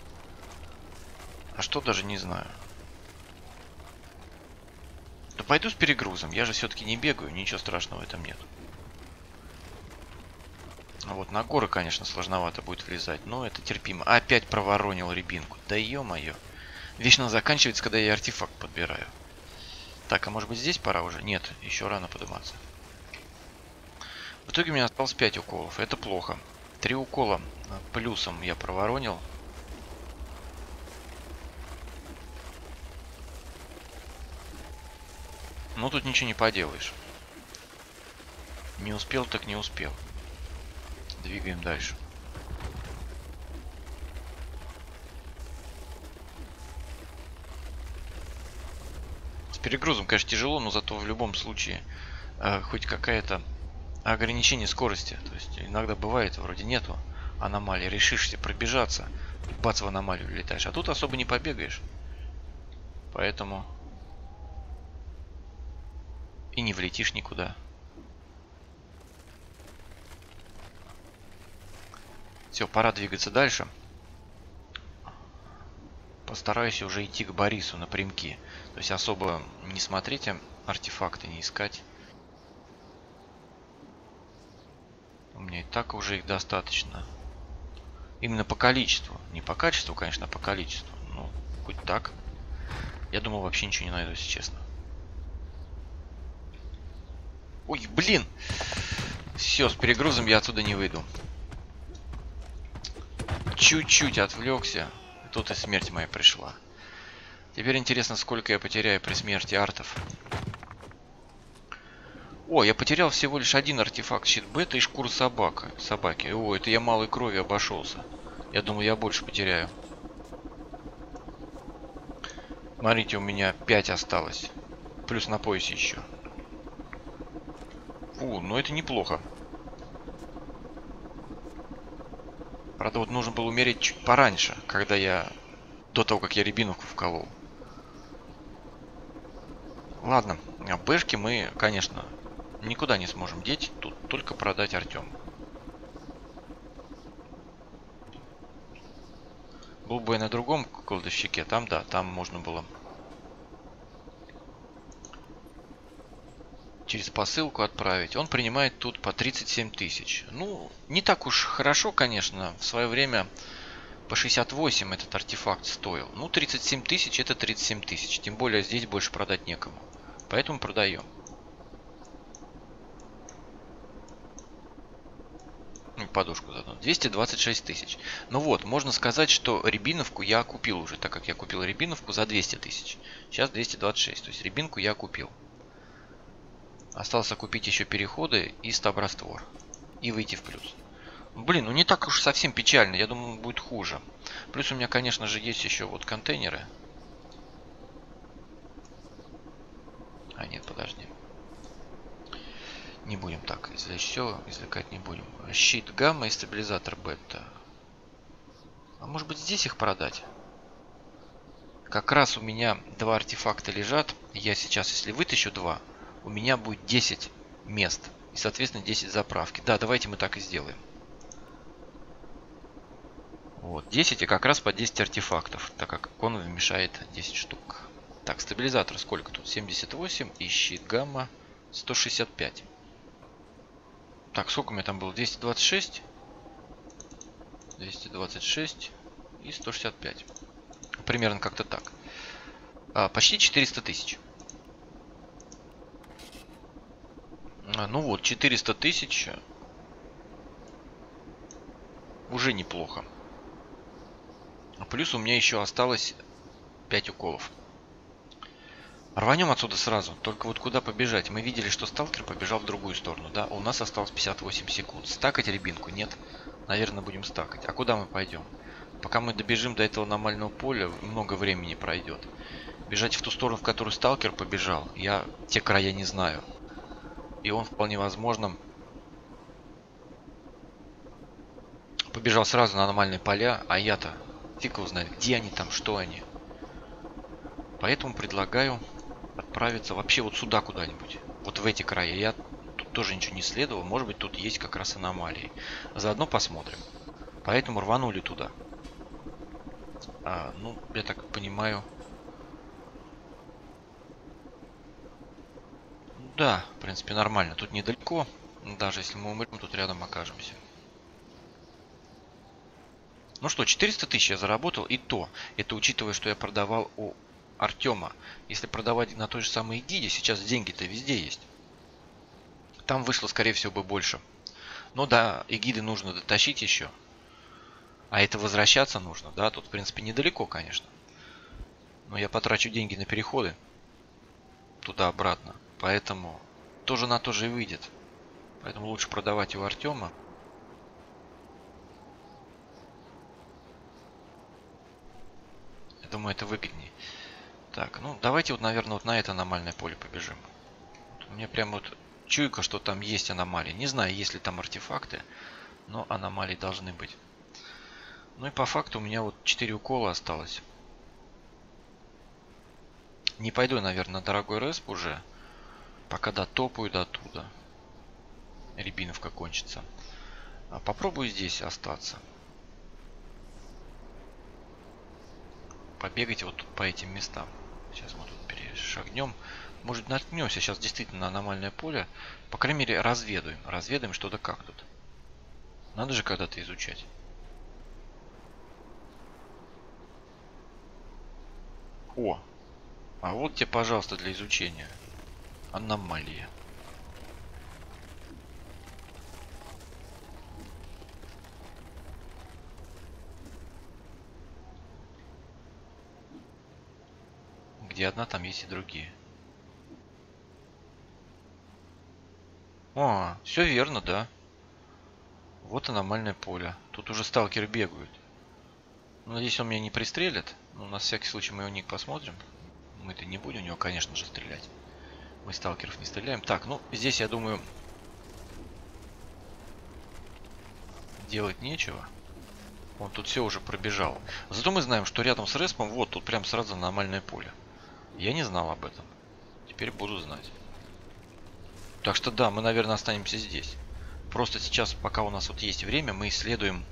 А что, даже не знаю. Да пойду с перегрузом. Я же все-таки не бегаю. Ничего страшного в этом нет. А вот на горы, конечно, сложновато будет влезать. Но это терпимо. Опять проворонил рябинку. Да ё-моё. Вечно заканчивается, когда я артефакт подбираю. Так, а может быть здесь пора уже? Нет, еще рано подниматься. В итоге у меня осталось 5 уколов. Это плохо. 3 укола плюсом я проворонил. Ну тут ничего не поделаешь. Не успел, так не успел. Двигаем дальше. С перегрузом, конечно, тяжело, но зато в любом случае хоть какая-то ограничение скорости. То есть иногда бывает, вроде нету аномалии, решишься пробежаться, бац, в аномалию летаешь. А тут особо не побегаешь. Поэтому и не влетишь никуда. Все, пора двигаться дальше. Постараюсь уже идти к Борису напрямки. То есть особо не смотрите, артефакты не искать. У меня и так уже их достаточно. Именно по количеству. Не по качеству, конечно, а по количеству. Ну, хоть так. Я думал, вообще ничего не найду, если честно. Ой, блин! Все, с перегрузом я отсюда не выйду. Чуть-чуть отвлекся. Тут и смерть моя пришла. Теперь интересно, сколько я потеряю при смерти артов. О, я потерял всего лишь один артефакт щит бета и шкуру собаки. О, это я малой крови обошелся. Я думаю, я больше потеряю. Смотрите, у меня 5 осталось. Плюс на поясе еще. Фу, ну это неплохо. Правда, вот нужно было умереть чуть пораньше, когда я... До того, как я рябиновку вколол. Ладно, а бэшки мы, конечно... Никуда не сможем деть, тут только продать Артему. Был бы и на другом кладовщике, там да, там можно было через посылку отправить. Он принимает тут по 37 тысяч. Ну, не так уж хорошо, конечно, в свое время по 68 этот артефакт стоил. Ну, 37 тысяч это 37 тысяч, тем более здесь больше продать некому. Поэтому продаем. Подушку заодно. 226 тысяч. Ну вот, можно сказать, что рябиновку я купил уже, так как я купил рябиновку за 200 тысяч. Сейчас 226, то есть рябинку я купил. Осталось купить еще переходы и стабраствор. И выйти в плюс. Блин, ну не так уж совсем печально, я думаю, будет хуже. Плюс у меня, конечно же, есть еще вот контейнеры. А нет, подожди. Не будем так, если все извлекать не будем. Щит гамма и стабилизатор бета. А может быть здесь их продать? Как раз у меня 2 артефакта лежат. Я сейчас, если вытащу 2, у меня будет 10 мест. И, соответственно, 10 заправки. Да, давайте мы так и сделаем. Вот, 10 и как раз по 10 артефактов, так как он вмешает 10 штук. Так, стабилизатор сколько тут? 78 и щит гамма 165. Так, сколько у меня там было? 226. 226 и 165. Примерно как-то так. Почти 400 тысяч. Ну вот, 400 тысяч. Уже неплохо. Плюс у меня еще осталось 5 уколов. Рванем отсюда сразу. Только вот куда побежать? Мы видели, что сталкер побежал в другую сторону, да? У нас осталось 58 секунд. Стакать рябинку? Нет. Наверное, будем стакать. А куда мы пойдем? Пока мы добежим до этого аномального поля, много времени пройдет. Бежать в ту сторону, в которую сталкер побежал, я те края не знаю. И он вполне возможно побежал сразу на аномальные поля, а я-то фиг его знает, где они там, что они. Поэтому предлагаю... отправиться вообще вот сюда куда-нибудь. Вот в эти края. Я тут тоже ничего не следовал. Может быть, тут есть как раз аномалии. Заодно посмотрим. Поэтому рванули туда. Ну, я так понимаю... Да, в принципе, нормально. Тут недалеко. Даже если мы умрем, тут рядом окажемся. Ну что, 400 тысяч я заработал. И то. Это учитывая, что я продавал у... Артема, если продавать на той же самой Егиде, сейчас деньги-то везде есть. Там вышло, скорее всего, бы больше. Но да, Егиды нужно дотащить еще. А это возвращаться нужно, да? Тут, в принципе, недалеко, конечно. Но я потрачу деньги на переходы. Туда-обратно. Поэтому тоже на то же и выйдет. Поэтому лучше продавать у Артема. Я думаю, это выгоднее. Так, ну давайте вот, наверное, вот на это аномальное поле побежим. Вот у меня прям вот чуйка, что там есть аномалии. Не знаю, есть ли там артефакты, но аномалии должны быть. Ну и по факту у меня вот 4 укола осталось. Не пойду, наверное, на дорогой респ уже. Пока дотопаю до туда. Рябиновка кончится. А попробую здесь остаться. Побегать вот тут по этим местам. Сейчас мы тут перешагнем. Может, наткнемся сейчас действительно на аномальное поле. По крайней мере, разведуем. Разведаем что-то как тут. Надо же когда-то изучать. О! А вот тебе, пожалуйста, для изучения. Аномалия. Где одна, там есть и другие. О, все верно, да. Вот аномальное поле. Тут уже сталкеры бегают. Ну, надеюсь, он меня не пристрелит. Но на всякий случай мы его ник посмотрим. Мы-то не будем у него, конечно же, стрелять. Мы сталкеров не стреляем. Так, ну, здесь, я думаю, делать нечего. Он тут все уже пробежал. Зато мы знаем, что рядом с респом, вот, тут прям сразу аномальное поле. Я не знал об этом. Теперь буду знать. Так что да, мы, наверное, останемся здесь. Просто сейчас, пока у нас вот есть время, мы исследуем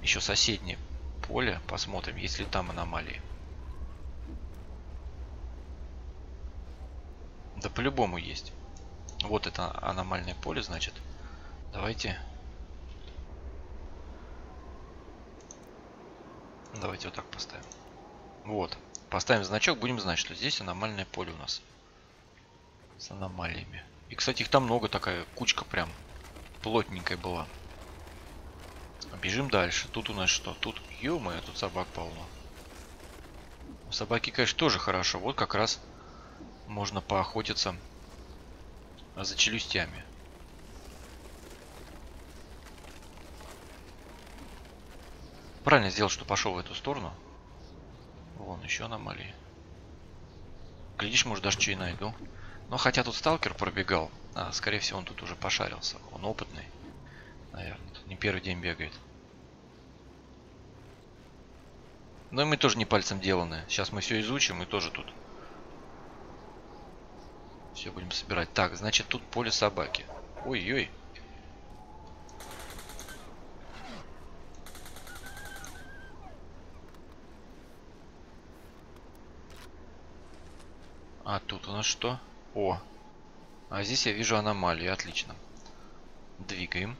еще соседнее поле. Посмотрим, есть ли там аномалии. Да по-любому есть. Вот это аномальное поле, значит. Давайте вот так поставим. Вот. Поставим значок, будем знать, что здесь аномальное поле у нас. С аномалиями. И, кстати, их там много, такая кучка прям плотненькая была. Бежим дальше. Тут у нас что? Тут, ё-моё, тут собак полно. У собаки, конечно, тоже хорошо. Вот как раз... Можно поохотиться за челюстями. Правильно сделал, что пошел в эту сторону. Вон еще аномалии. Глядишь, может, даже что и найду. Но хотя тут сталкер пробегал. А, скорее всего, он тут уже пошарился. Он опытный. Наверное, тут не первый день бегает. Но и мы тоже не пальцем деланы. Сейчас мы все изучим и тоже тут. Все будем собирать. Так, значит, тут поле собаки. Ой-ой. А тут у нас что? О. А здесь я вижу аномалии. Отлично. Двигаем.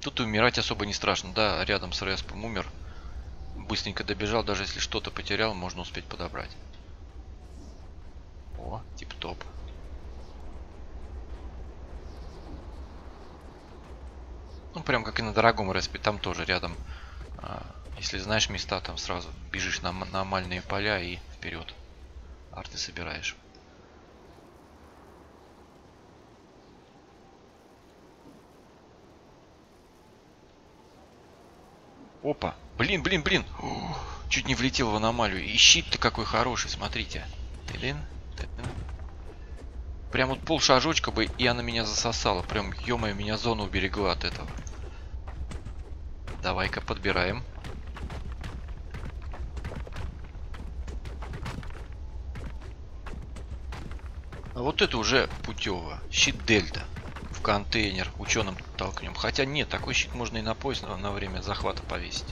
Тут умирать особо не страшно. Да, рядом с респом умер. Быстренько добежал. Даже если что-то потерял, можно успеть подобрать. О, тип-топ. Ну, прям как и на дорогом респе. Там тоже рядом, если знаешь места, там сразу бежишь на аномальные поля и вперед. Арты собираешь. Опа. Блин. Ух, чуть не влетел в аномалию. И щит-то какой хороший, смотрите. Блин. Прям вот пол шажочка бы, и она меня засосала. Прям, ё-моё, меня зона уберегла от этого. Давай-ка подбираем. А вот это уже путево. Щит Дельта. В контейнер. Ученым толкнем. Хотя нет, такой щит можно и на пояс на время захвата повесить.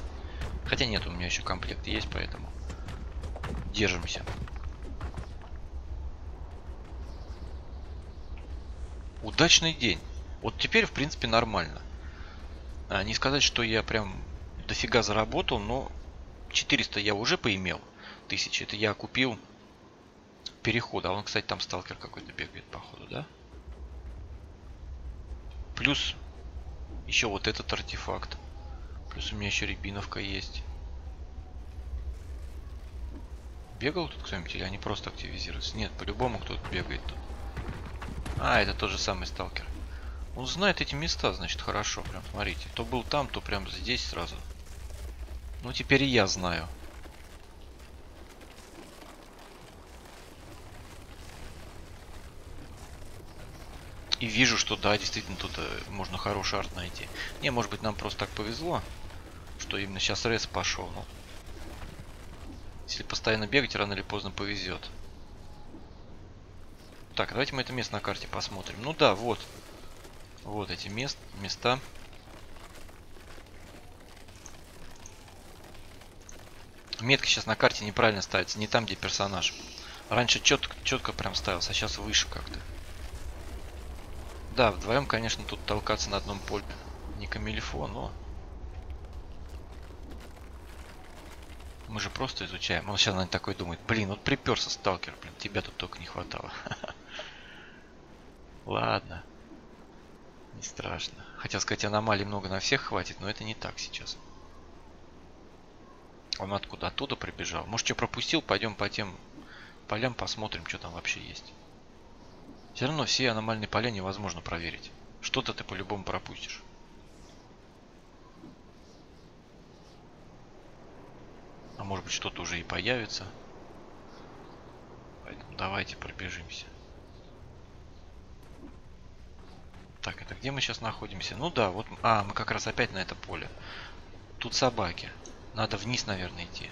Хотя нет, у меня еще комплект есть, поэтому держимся. Удачный день. Вот теперь, в принципе, нормально. Не сказать, что я прям дофига заработал, но 400 я уже поимел. 1000. Это я купил перехода. А он, кстати, там сталкер какой-то бегает, походу, да? Плюс еще вот этот артефакт. Плюс у меня еще рябиновка есть. бегал тут кто-нибудь, или они просто активизируются? Нет, по-любому кто-то бегает тут. А, это тот же самый сталкер. Он знает эти места, значит, хорошо. Прям, смотрите. То был там, то прям здесь сразу. Ну, теперь и я знаю. И вижу, что да, действительно, тут можно хороший арт найти. Не, может быть, нам просто так повезло, что именно сейчас респ пошел. Ну, если постоянно бегать, рано или поздно повезет. Так, давайте мы это место на карте посмотрим. Ну да, вот. Вот эти места. Метка сейчас на карте неправильно ставится. Не там, где персонаж. Раньше четко прям ставился, а сейчас выше как-то. Да, вдвоем, конечно, тут толкаться на одном поле не камильфо, но... Мы же просто изучаем. Он сейчас, наверное, такой думает. Блин, вот приперся сталкер, блин. Тебя тут только не хватало. Ладно. Не страшно. Хотел сказать, аномалий много на всех хватит, но это не так сейчас. Он откуда? Оттуда прибежал. Может, что пропустил? Пойдем по тем полям посмотрим, что там вообще есть. Все равно все аномальные поля невозможно проверить. Что-то ты по-любому пропустишь. А может быть, что-то уже и появится. Поэтому давайте пробежимся. Так, это где мы сейчас находимся? Ну да, вот... А, мы как раз опять на это поле. Тут собаки. Надо вниз, наверное, идти.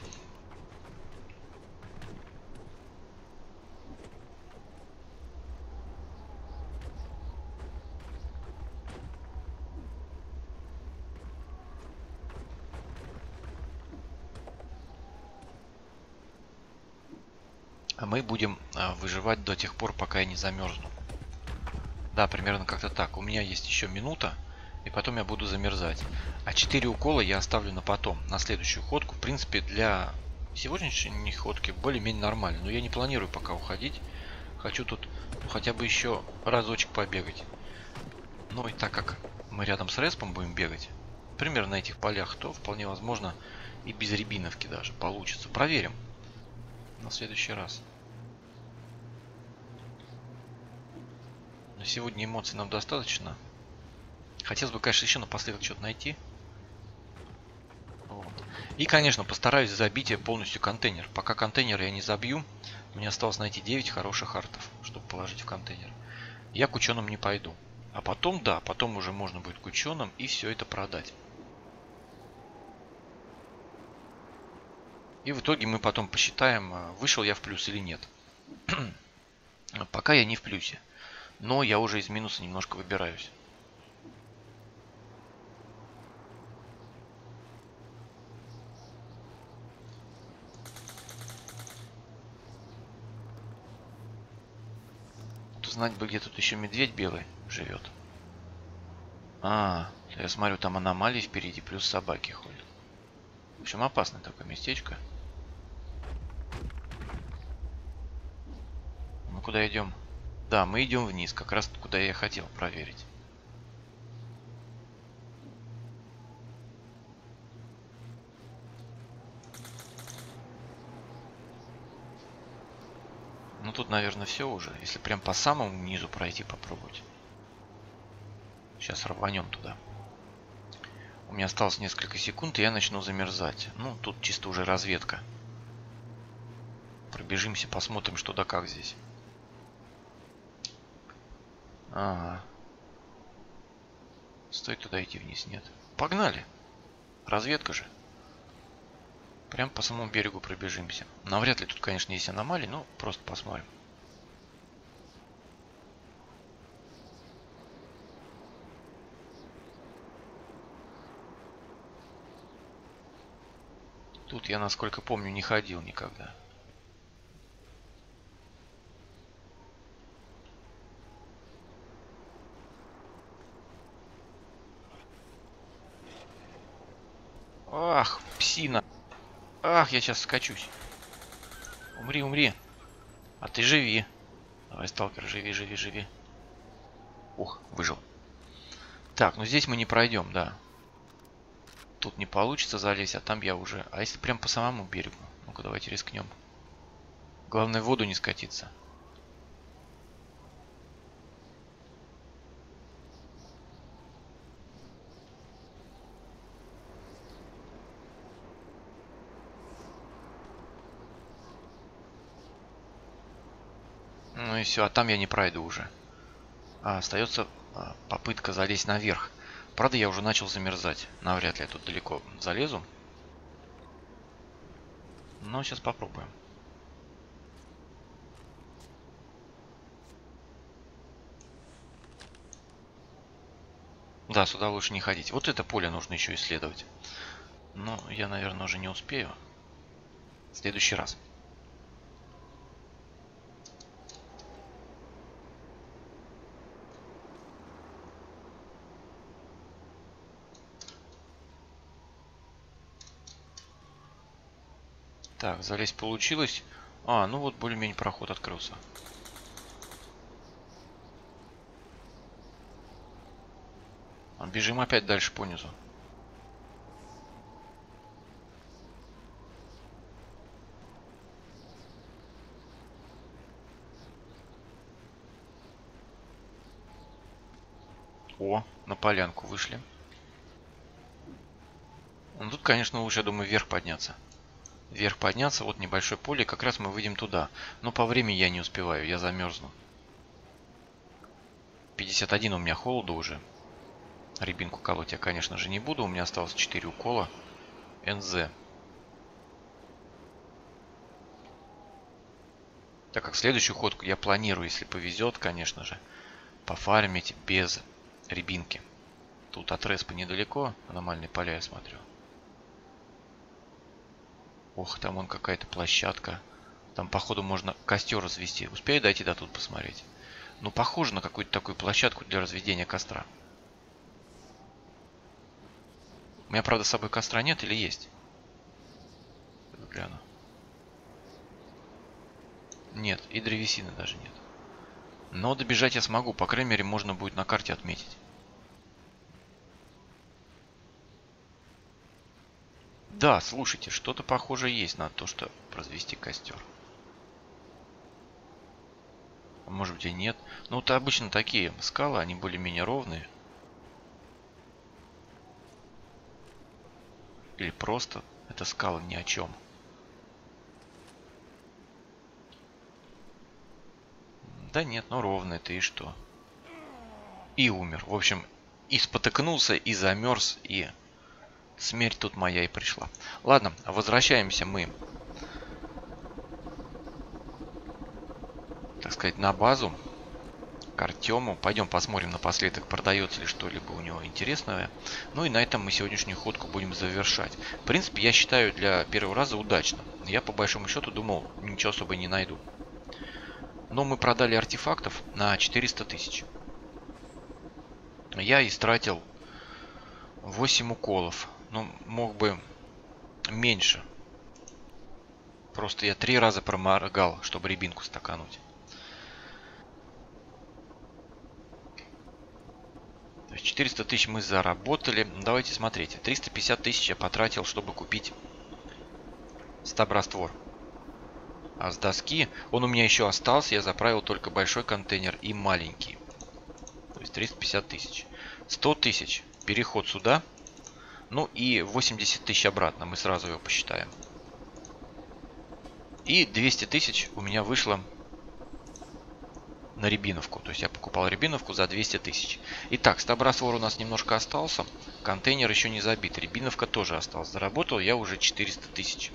А мы будем выживать до тех пор, пока я не замерзну. Да, примерно как-то так. У меня есть еще минута, и потом я буду замерзать. А 4 укола я оставлю на потом, на следующую ходку. В принципе, для сегодняшней ходки более-менее нормально. Но я не планирую пока уходить. Хочу тут хотя бы еще разочек побегать. Ну и так как мы рядом с респом будем бегать, примерно на этих полях, то вполне возможно и без рябиновки даже получится. Проверим на следующий раз. На сегодня эмоций нам достаточно. Хотелось бы, конечно, еще напоследок что-то найти. Вот. И, конечно, постараюсь забить полностью контейнер. Пока контейнер я не забью, мне осталось найти 9 хороших артов, чтобы положить в контейнер. Я к ученым не пойду. А потом, да, потом уже можно будет к ученым и все это продать. И в итоге мы потом посчитаем, вышел я в плюс или нет. Пока я не в плюсе. Но я уже из минуса немножко выбираюсь. Тут знать бы, где тут еще медведь белый живет. А, я смотрю, там аномалии впереди, плюс собаки ходят. В общем, опасное такое местечко. Мы куда идем? Да, мы идем вниз, как раз куда я хотел проверить. Ну тут, наверное, все уже. Если прям по самому низу пройти, попробовать. Сейчас рванем туда. У меня осталось несколько секунд, и я начну замерзать. Ну, тут чисто уже разведка. Пробежимся, посмотрим, что да как здесь. Ага. Стоит туда идти вниз, нет? Погнали! Разведка же. Прям по самому берегу пробежимся. Навряд ли тут, конечно, есть аномалии, но просто посмотрим. Тут я, насколько помню, не ходил никогда. Ах, псина. Ах, я сейчас скачусь. Умри, умри. А ты живи. Давай, сталкер, живи, живи, живи. Ох, выжил. Так, ну здесь мы не пройдем, да. Тут не получится залезть, а там я уже... А если прям по самому берегу? Ну-ка, давайте рискнем. Главное, в воду не скатиться. Ну и все, а там я не пройду уже. А остается попытка залезть наверх. Правда, я уже начал замерзать. Навряд ли я тут далеко залезу. Но сейчас попробуем. Да, сюда лучше не ходить. Вот это поле нужно еще исследовать. Но я, наверное, уже не успею. В следующий раз. Так, залезть получилось. А, ну вот более-менее проход открылся. Бежим опять дальше по низу. О, на полянку вышли. Ну, тут, конечно, лучше, я думаю, вверх подняться. Вверх подняться, вот небольшое поле, как раз мы выйдем туда. Но по времени я не успеваю, я замерзну. 51 у меня холода уже. Рябинку колоть я, конечно же, не буду. У меня осталось 4 укола. НЗ. Так как следующую ходку я планирую, если повезет, конечно же, пофармить без рябинки. Тут от Респа недалеко. Аномальные поля я смотрю. Ох, там вон какая-то площадка. Там, походу, можно костер развести. Успею дойти до тут посмотреть? Ну, похоже на какую-то такую площадку для разведения костра. У меня, правда, с собой костра нет или есть? Гляну. Нет, и древесины даже нет. Но добежать я смогу. По крайней мере, можно будет на карте отметить. Да, слушайте, что-то похожее есть на то, что развести костер. Может быть и нет. Ну, это обычно такие скалы, они более-менее ровные. Или просто это скала ни о чем. Да нет, ну ровно это и что. И умер. В общем, и спотыкнулся, и замерз, и смерть тут моя и пришла. Ладно, возвращаемся мы, так сказать, на базу к Артему. Пойдем посмотрим напоследок, продается ли что-либо у него интересное. Ну и на этом мы сегодняшнюю ходку будем завершать. В принципе, я считаю, для первого раза удачно. Я по большому счету думал, ничего особо не найду. Но мы продали артефактов на 400 тысяч. Я истратил 8 уколов. Ну, мог бы меньше. Просто я 3 раза проморгал, чтобы рябинку стакануть. То есть 400 тысяч мы заработали. Давайте смотрите. 350 тысяч я потратил, чтобы купить стабраствор. А с доски он у меня еще остался. Я заправил только большой контейнер и маленький. То есть 350 тысяч. 100 тысяч переход сюда. Ну и 80 тысяч обратно. Мы сразу его посчитаем. И 200 тысяч у меня вышло на рябиновку. То есть я покупал рябиновку за 200 тысяч. Итак, стабраствор у нас немножко остался. Контейнер еще не забит. Рябиновка тоже осталась. Заработал я уже 400 тысяч.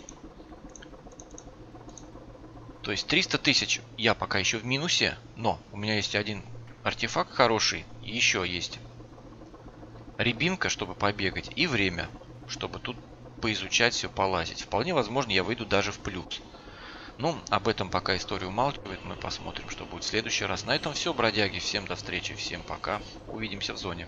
То есть 300 тысяч я пока еще в минусе. Но у меня есть один артефакт хороший. И еще есть рябинка, чтобы побегать. И время, чтобы тут поизучать все, полазить. Вполне возможно, я выйду даже в плюс. Ну, об этом пока история умалчивает. Мы посмотрим, что будет в следующий раз. На этом все, бродяги. Всем до встречи, всем пока. Увидимся в зоне.